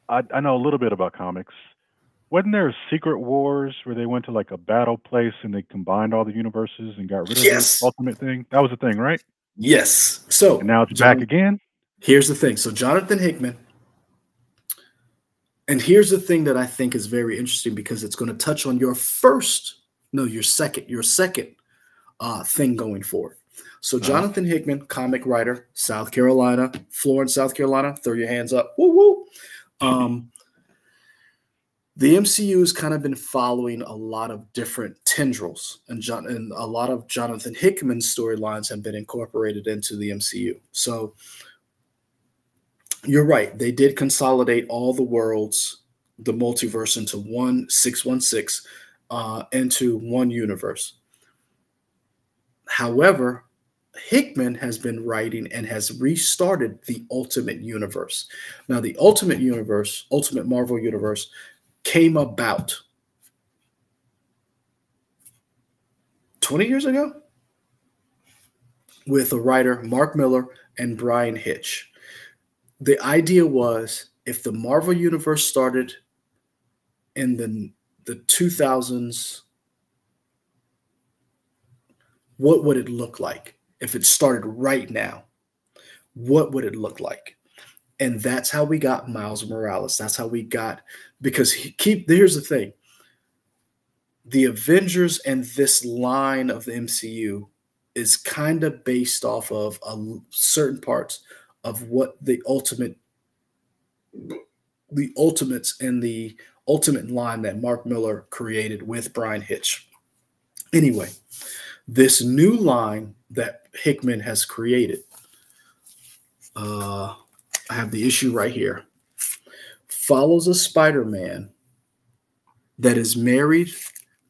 I, I know a little bit about comics. Wasn't there Secret Wars where they went to like a battle place and they combined all the universes and got rid of yes. the ultimate thing? That was the thing, right? Yes. So and now it's John, back again. Here's the thing. So Jonathan Hickman. And here's the thing that I think is very interesting because it's going to touch on your first, no, your second, your second uh, thing going forward. So Jonathan uh, Hickman, comic writer, South Carolina, Florence, South Carolina. Throw your hands up. Woo woo. Um, the M C U has kind of been following a lot of different tendrils, and, John, and a lot of Jonathan Hickman's storylines have been incorporated into the M C U. So you're right. They did consolidate all the worlds, the multiverse, into one six one six, uh, into one universe. However, Hickman has been writing and has restarted the Ultimate Universe. Now, the Ultimate Universe, Ultimate Marvel Universe, came about twenty years ago with a writer, Mark Miller and Brian Hitch. The idea was if the Marvel Universe started in the, the two thousands, what would it look like? If it started right now, what would it look like? And that's how we got Miles Morales. That's how we got, because he keep, here's the thing. The Avengers and this line of the M C U is kind of based off of a, certain parts of what the ultimate, the ultimates and the ultimate line that Mark Miller created with Brian Hitch. Anyway, this new line that Hickman has created. Uh, I have the issue right here. Follows a Spider-Man that is married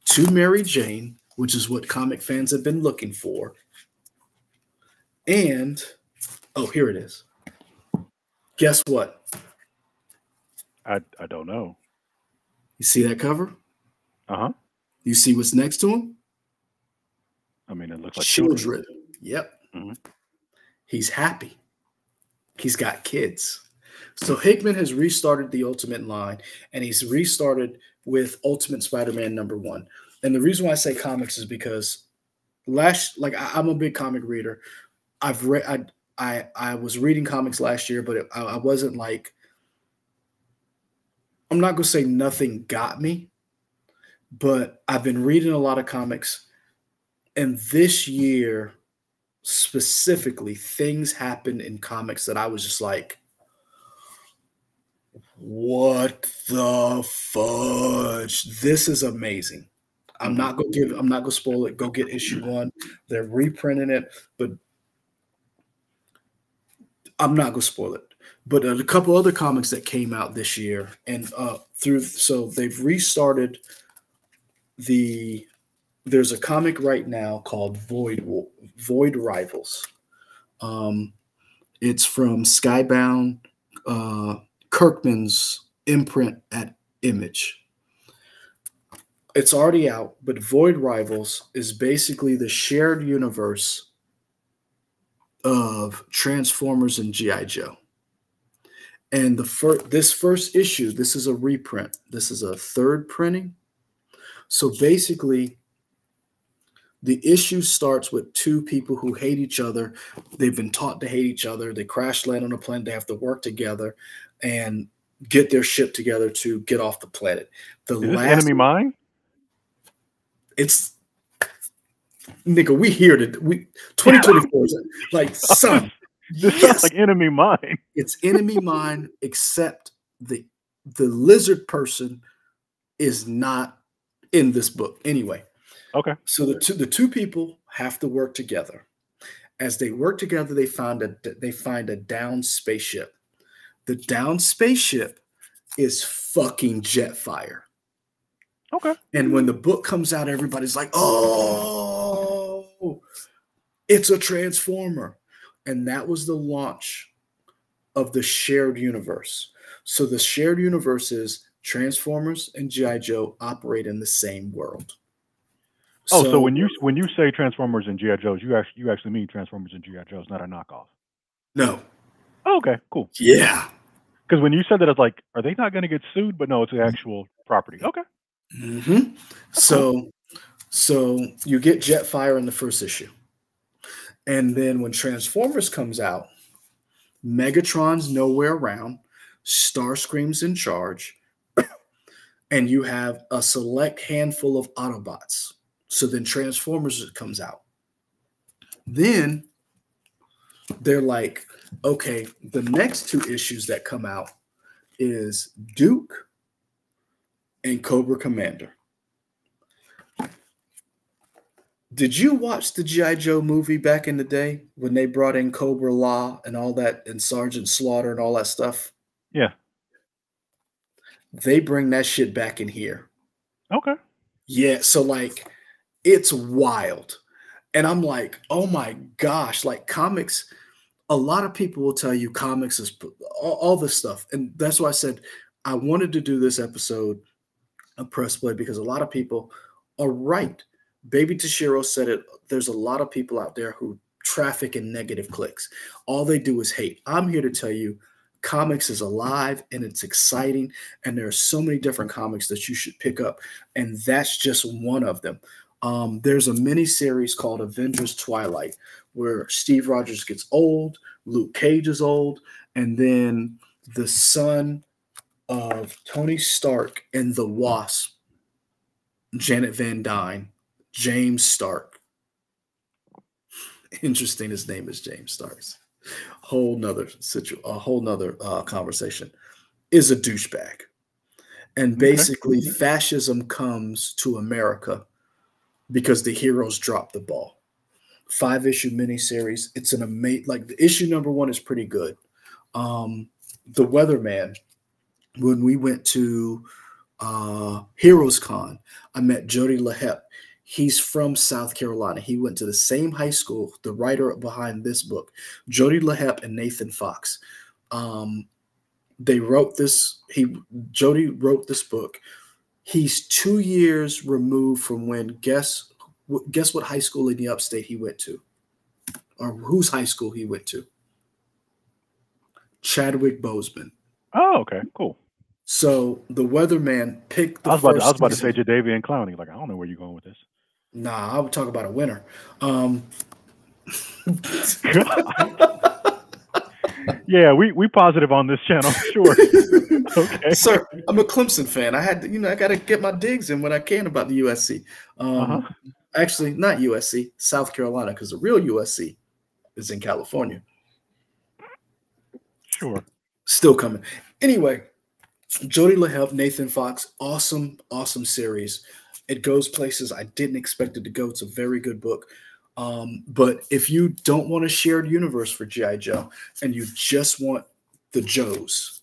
to Mary Jane, which is what comic fans have been looking for. And, oh, here it is. Guess what? I, I don't know. You see that cover? Uh-huh. You see what's next to him? I mean, it looks like children. children. Yep. Mm-hmm. He's happy. He's got kids. So Hickman has restarted the Ultimate line, and he's restarted with Ultimate Spider-Man number one. And the reason why I say comics is because last, like, I, I'm a big comic reader. I've read, I, I, I was reading comics last year, but it, I, I wasn't like, I'm not gonna say nothing got me, but I've been reading a lot of comics. And this year, specifically, things happened in comics that I was just like, what the fudge? This is amazing. I'm not gonna give, I'm not gonna spoil it. Go get issue one. They're reprinting it, but I'm not gonna spoil it. But a couple other comics that came out this year, and uh, through so they've restarted the. There's a comic right now called Void Void Rivals. Um, it's from Skybound uh, Kirkman's imprint at Image. It's already out, but Void Rivals is basically the shared universe of Transformers and G I Joe. And the fir- this first issue, this is a reprint. This is a third printing. So basically, the issue starts with two people who hate each other. They've been taught to hate each other. They crash land on a planet. They have to work together and get their ship together to get off the planet. The Is last this enemy mine? It's nigga. We here to we twenty twenty-four. Like son. This yes. sounds like enemy mine. It's enemy mine, except the the lizard person is not in this book anyway. Okay. So the two the two people have to work together. As they work together, they find a they find a downed spaceship. The downed spaceship is fucking Jetfire. Okay. And when the book comes out, everybody's like, "Oh, it's a Transformer," and that was the launch of the shared universe. So the shared universe is Transformers and G I Joe operate in the same world. Oh, so, so when you when you say Transformers and G I Joes, you actually you actually mean Transformers and G I Joes, not a knockoff. No. Oh, okay, cool. Yeah. Because when you said that, I was like, are they not going to get sued? But no, it's an actual property. Okay. Mm-hmm. So, cool. so you get Jetfire in the first issue. And then when Transformers comes out, Megatron's nowhere around, Starscream's in charge, and you have a select handful of Autobots. So then Transformers comes out. Then they're like, okay, the next two issues that come out is Duke and Cobra Commander. Did you watch the G I. Joe movie back in the day when they brought in Cobra Law and all that and Sergeant Slaughter and all that stuff? Yeah. They bring that shit back in here. Okay. Yeah, so like it's wild. And I'm like, oh my gosh, like comics, a lot of people will tell you comics is all, all this stuff. And that's why I said I wanted to do this episode of Press Play because a lot of people are right. Baby Toshiro said it. There's a lot of people out there who traffic in negative clicks. All they do is hate. I'm here to tell you comics is alive and it's exciting. And there are so many different comics that you should pick up. And that's just one of them. Um, there's a mini series called Avengers Twilight where Steve Rogers gets old, Luke Cage is old, and then the son of Tony Stark and the Wasp, Janet Van Dyne, James Stark. Interesting. His name is James Stark. Whole nother situ- a whole nother uh, conversation. Is a douchebag, and basically okay. Fascism comes to America because the heroes dropped the ball. Five issue miniseries. It's an amazing. Like the issue number one is pretty good. Um, the Weatherman. When we went to uh, Heroes Con, I met Jody LeHeup. He's from South Carolina. He went to the same high school, the writer behind this book, Jody LeHeup and Nathan Fox. Um, they wrote this. He Jody wrote this book. He's two years removed from when, guess, guess what high school in the upstate he went to? Or whose high school he went to? Chadwick Boseman. Oh, okay, cool. So the Weatherman picked the I was about first to, I was about season. to say Jadavian Clowney. Like, I don't know where you're going with this. Nah, I would talk about a winner. Um, yeah, we we positive on this channel, sure. Okay, sir, I'm a Clemson fan. I had to, you know, I got to get my digs in when I can about the U S C. Um, uh-huh. Actually, not U S C, South Carolina, because the real U S C is in California. Sure, still coming. Anyway, Jody LeHeup, Nathan Fox, awesome, awesome series. It goes places I didn't expect it to go. It's a very good book. Um, but if you don't want a shared universe for G I. Joe and you just want the Joes,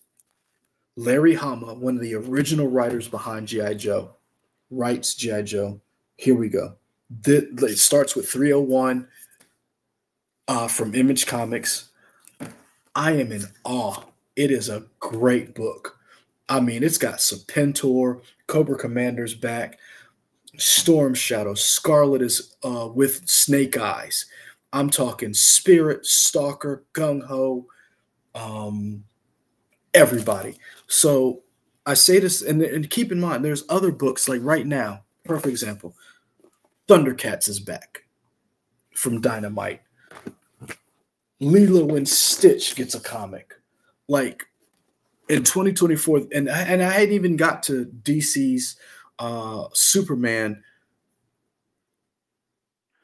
Larry Hama, one of the original writers behind G I. Joe, writes G I. Joe. Here we go. The, it starts with three oh one uh, from Image Comics. I am in awe. It is a great book. I mean, it's got Serpentor, Cobra Commander's back, Storm Shadow, Scarlet is uh, with Snake Eyes. I'm talking Spirit, Stalker, Gung-Ho, um, everybody. So I say this, and, and keep in mind, there's other books, like right now, perfect example, Thundercats is back from Dynamite. Lilo and Stitch gets a comic. Like, in twenty twenty-four, and I, and I hadn't even got to D C's uh, Superman.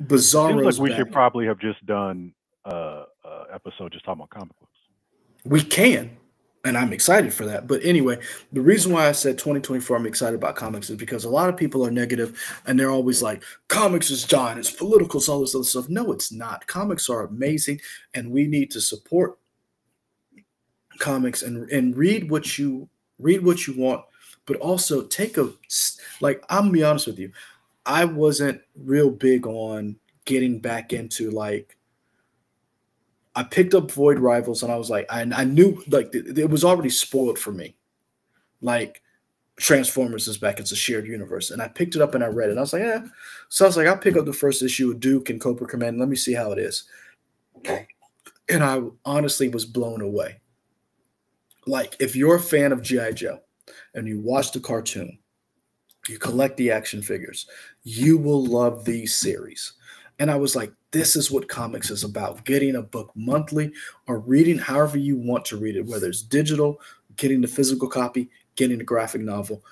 Bizarro. Like we back. Should probably have just done an episode just talking about comic books. We can, and I'm excited for that. But anyway, the reason why I said twenty twenty-four, I'm excited about comics is because a lot of people are negative, and they're always like, comics is dying, it's political, it's all this other stuff. No, it's not. Comics are amazing, and we need to support comics and and read what you read what you want, but also take a like I'm gonna be honest with you, I wasn't real big on getting back into like I picked up Void Rivals and I was like I, I knew like th it was already spoiled for me, like Transformers is back, it's a shared universe, and I picked it up and I read it and I was like yeah, so I was like I'll pick up the first issue of Duke and Cobra Commander, let me see how it is, and I honestly was blown away. Like, if you're a fan of G I. Joe and you watch the cartoon, you collect the action figures, you will love these series. And I was like, this is what comics is about, getting a book monthly or reading however you want to read it, whether it's digital, getting the physical copy, getting a graphic novel.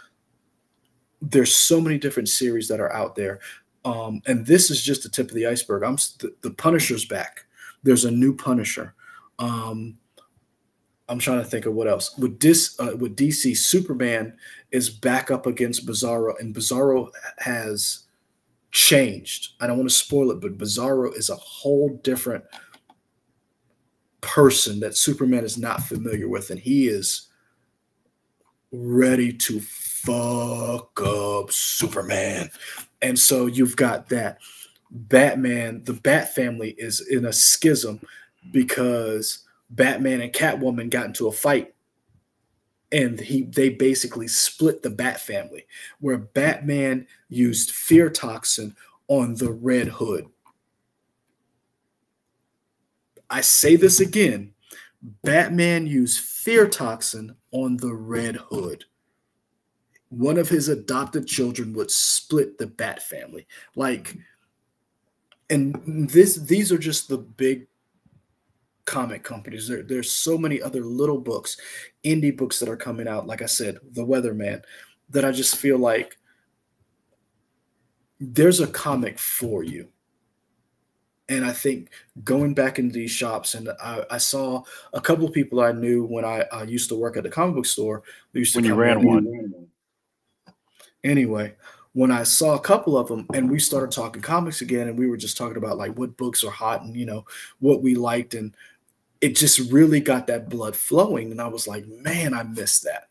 There's so many different series that are out there. Um, and this is just the tip of the iceberg. I'm st- the Punisher's back. There's a new Punisher. Um, I'm trying to think of what else. With, this, uh, with D C, Superman is back up against Bizarro, and Bizarro has changed. I don't want to spoil it, but Bizarro is a whole different person that Superman is not familiar with, and he is ready to fuck up Superman. And so you've got that. Batman, the Bat Family is in a schism because Batman and Catwoman got into a fight, and he they basically split the Bat Family, where Batman used fear toxin on the Red Hood. I say this again. Batman used fear toxin on the Red Hood. One of his adopted children would split the Bat Family. Like, and this these are just the big comic companies. There, there's so many other little books, indie books that are coming out. Like I said, The Weatherman, that I just feel like there's a comic for you. And I think going back into these shops, and I, I saw a couple of people I knew when I, I used to work at the comic book store. Used to when you ran one. one. Anyway, when I saw a couple of them and we started talking comics again, and we were just talking about like what books are hot and, you know, what we liked. And it just really got that blood flowing. And I was like, man, I missed that.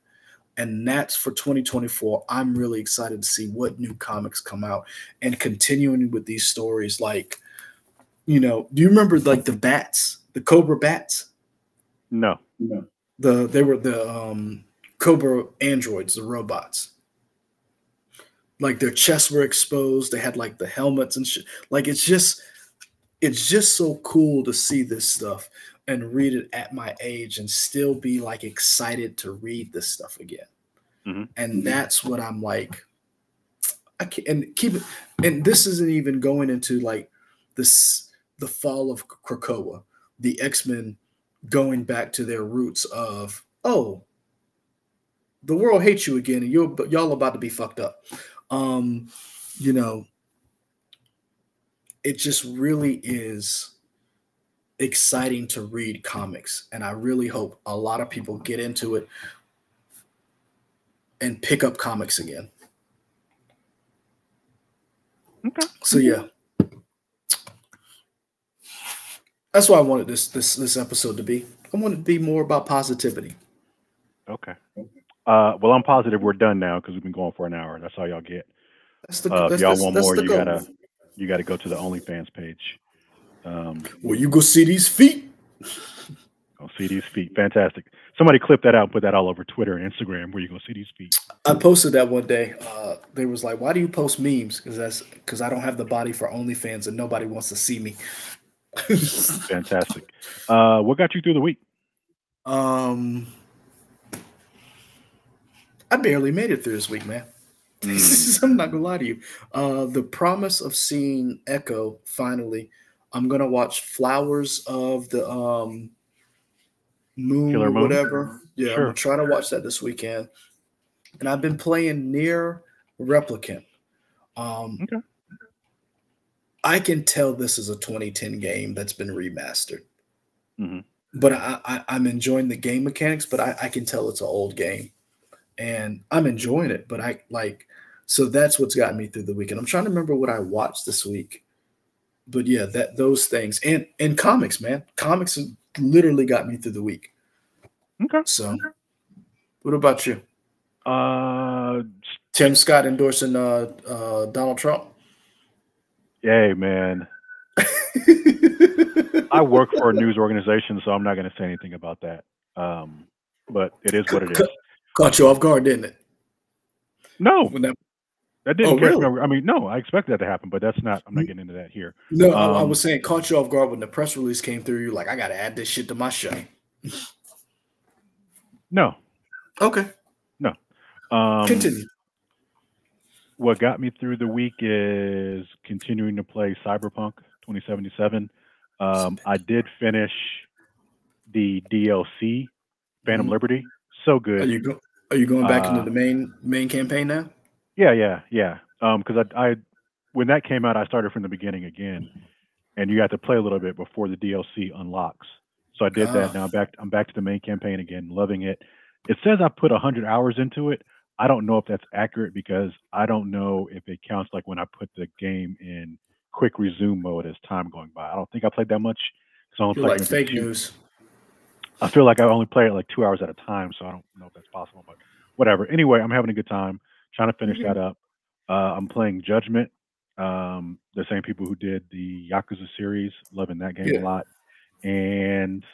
And that's for twenty twenty-four. I'm really excited to see what new comics come out and continuing with these stories. Like, you know, do you remember like the bats, the Cobra bats? No, no. The, they were the um, Cobra androids, the robots. Like their chests were exposed. They had like the helmets and shit. Like it's just, it's just so cool to see this stuff and read it at my age and still be like excited to read this stuff again. Mm-hmm. And that's what I'm like. I can't, and keep it. And this isn't even going into like this, the fall of Krakoa, the X-Men going back to their roots of, oh, the world hates you again, and you're y'all about to be fucked up. Um, you know, it just really is exciting to read comics. And I really hope a lot of people get into it and pick up comics again. Okay. So, yeah. That's why I wanted this, this, this episode to be. I wanted to be more about positivity. Okay. Uh, well, I'm positive we're done now because we've been going for an hour. That's all y'all get. That's the, uh, that's, if y'all want that's, more, that's you gotta goal. you gotta go to the OnlyFans page. Um, well, you go see these feet. Go see these feet. Fantastic. Somebody clip that out and put that all over Twitter and Instagram. Where you go see these feet. I posted that one day. Uh, they was like, "Why do you post memes?" Because that's because I don't have the body for OnlyFans and nobody wants to see me. Fantastic. Uh, what got you through the week? Um. I barely made it through this week, man. Mm. I'm not gonna lie to you. Uh, the promise of seeing Echo finally. I'm gonna watch Flowers of the um, Moon Killer or whatever. Moon. Yeah, sure. I'm trying to watch that this weekend. And I've been playing Nier Replicant. Um, okay. I can tell this is a twenty ten game that's been remastered. Mm-hmm. But I, I, I'm enjoying the game mechanics, but I, I can tell it's an old game. And I'm enjoying it, but I like, so that's what's gotten me through the weekend. I'm trying to remember what I watched this week, but yeah, that those things and and comics, man, comics literally got me through the week. Okay. So, what about you? Uh, Tim Scott endorsing uh, uh, Donald Trump. Yay, man! I work for a news organization, so I'm not going to say anything about that. Um, but it is what it is. Caught you off guard, didn't it? No, that, that didn't. Oh, really? I mean, no, I expected that to happen, but that's not. I'm not getting into that here. No, um, I was saying caught you off guard when the press release came through. You're like, I got to add this shit to my show. No. Okay. No. Um, Continue. what got me through the week is continuing to play Cyberpunk twenty seventy-seven. Um, I did finish the D L C, Phantom mm-hmm. Liberty. So good. Are you, go are you going back uh, into the main main campaign now? Yeah, yeah, yeah. Because um, I, I, when that came out, I started from the beginning again, and you got to play a little bit before the D L C unlocks. So I did oh. that. Now I'm back. I'm back to the main campaign again. Loving it. It says I put one hundred hours into it. I don't know if that's accurate because I don't know if it counts like when I put the game in quick resume mode as time going by. I don't think I played that much. So I don't feel like fake news. I feel like I only play it like two hours at a time, so I don't know if that's possible, but whatever. Anyway, I'm having a good time trying to finish mm-hmm. that up. Uh, I'm playing Judgment. Um, the same people who did the Yakuza series, loving that game yeah. a lot. And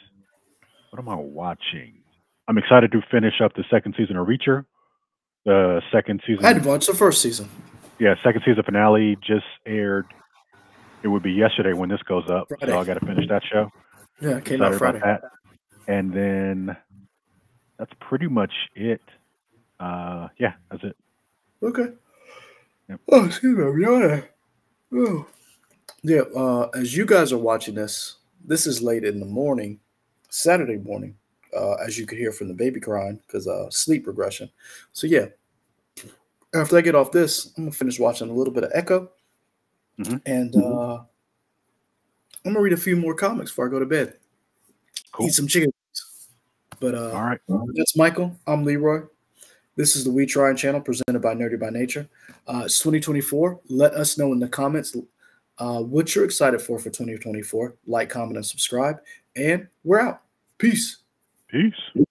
what am I watching? I'm excited to finish up the second season of Reacher. The second season. I had watched the first season. Yeah, second season finale just aired. It would be yesterday when this goes up, Friday. So I got to finish that show. Yeah, it came out Friday. That. And then that's pretty much it. Uh, yeah, that's it. Okay. Yep. Oh, excuse me. Oh. Yeah, uh, as you guys are watching this, this is late in the morning, Saturday morning. Uh, as you could hear from the baby crying, because uh, sleep regression. So yeah, after I get off this, I'm gonna finish watching a little bit of Echo, mm-hmm. and uh, I'm gonna read a few more comics before I go to bed. Cool. Eat some chicken. But uh, all right, that's Michael. I'm Leroy. This is the We Try channel presented by Nerdy by Nature. Uh, it's twenty twenty-four. Let us know in the comments uh, what you're excited for for twenty twenty-four. Like, comment, and subscribe. And we're out. Peace. Peace.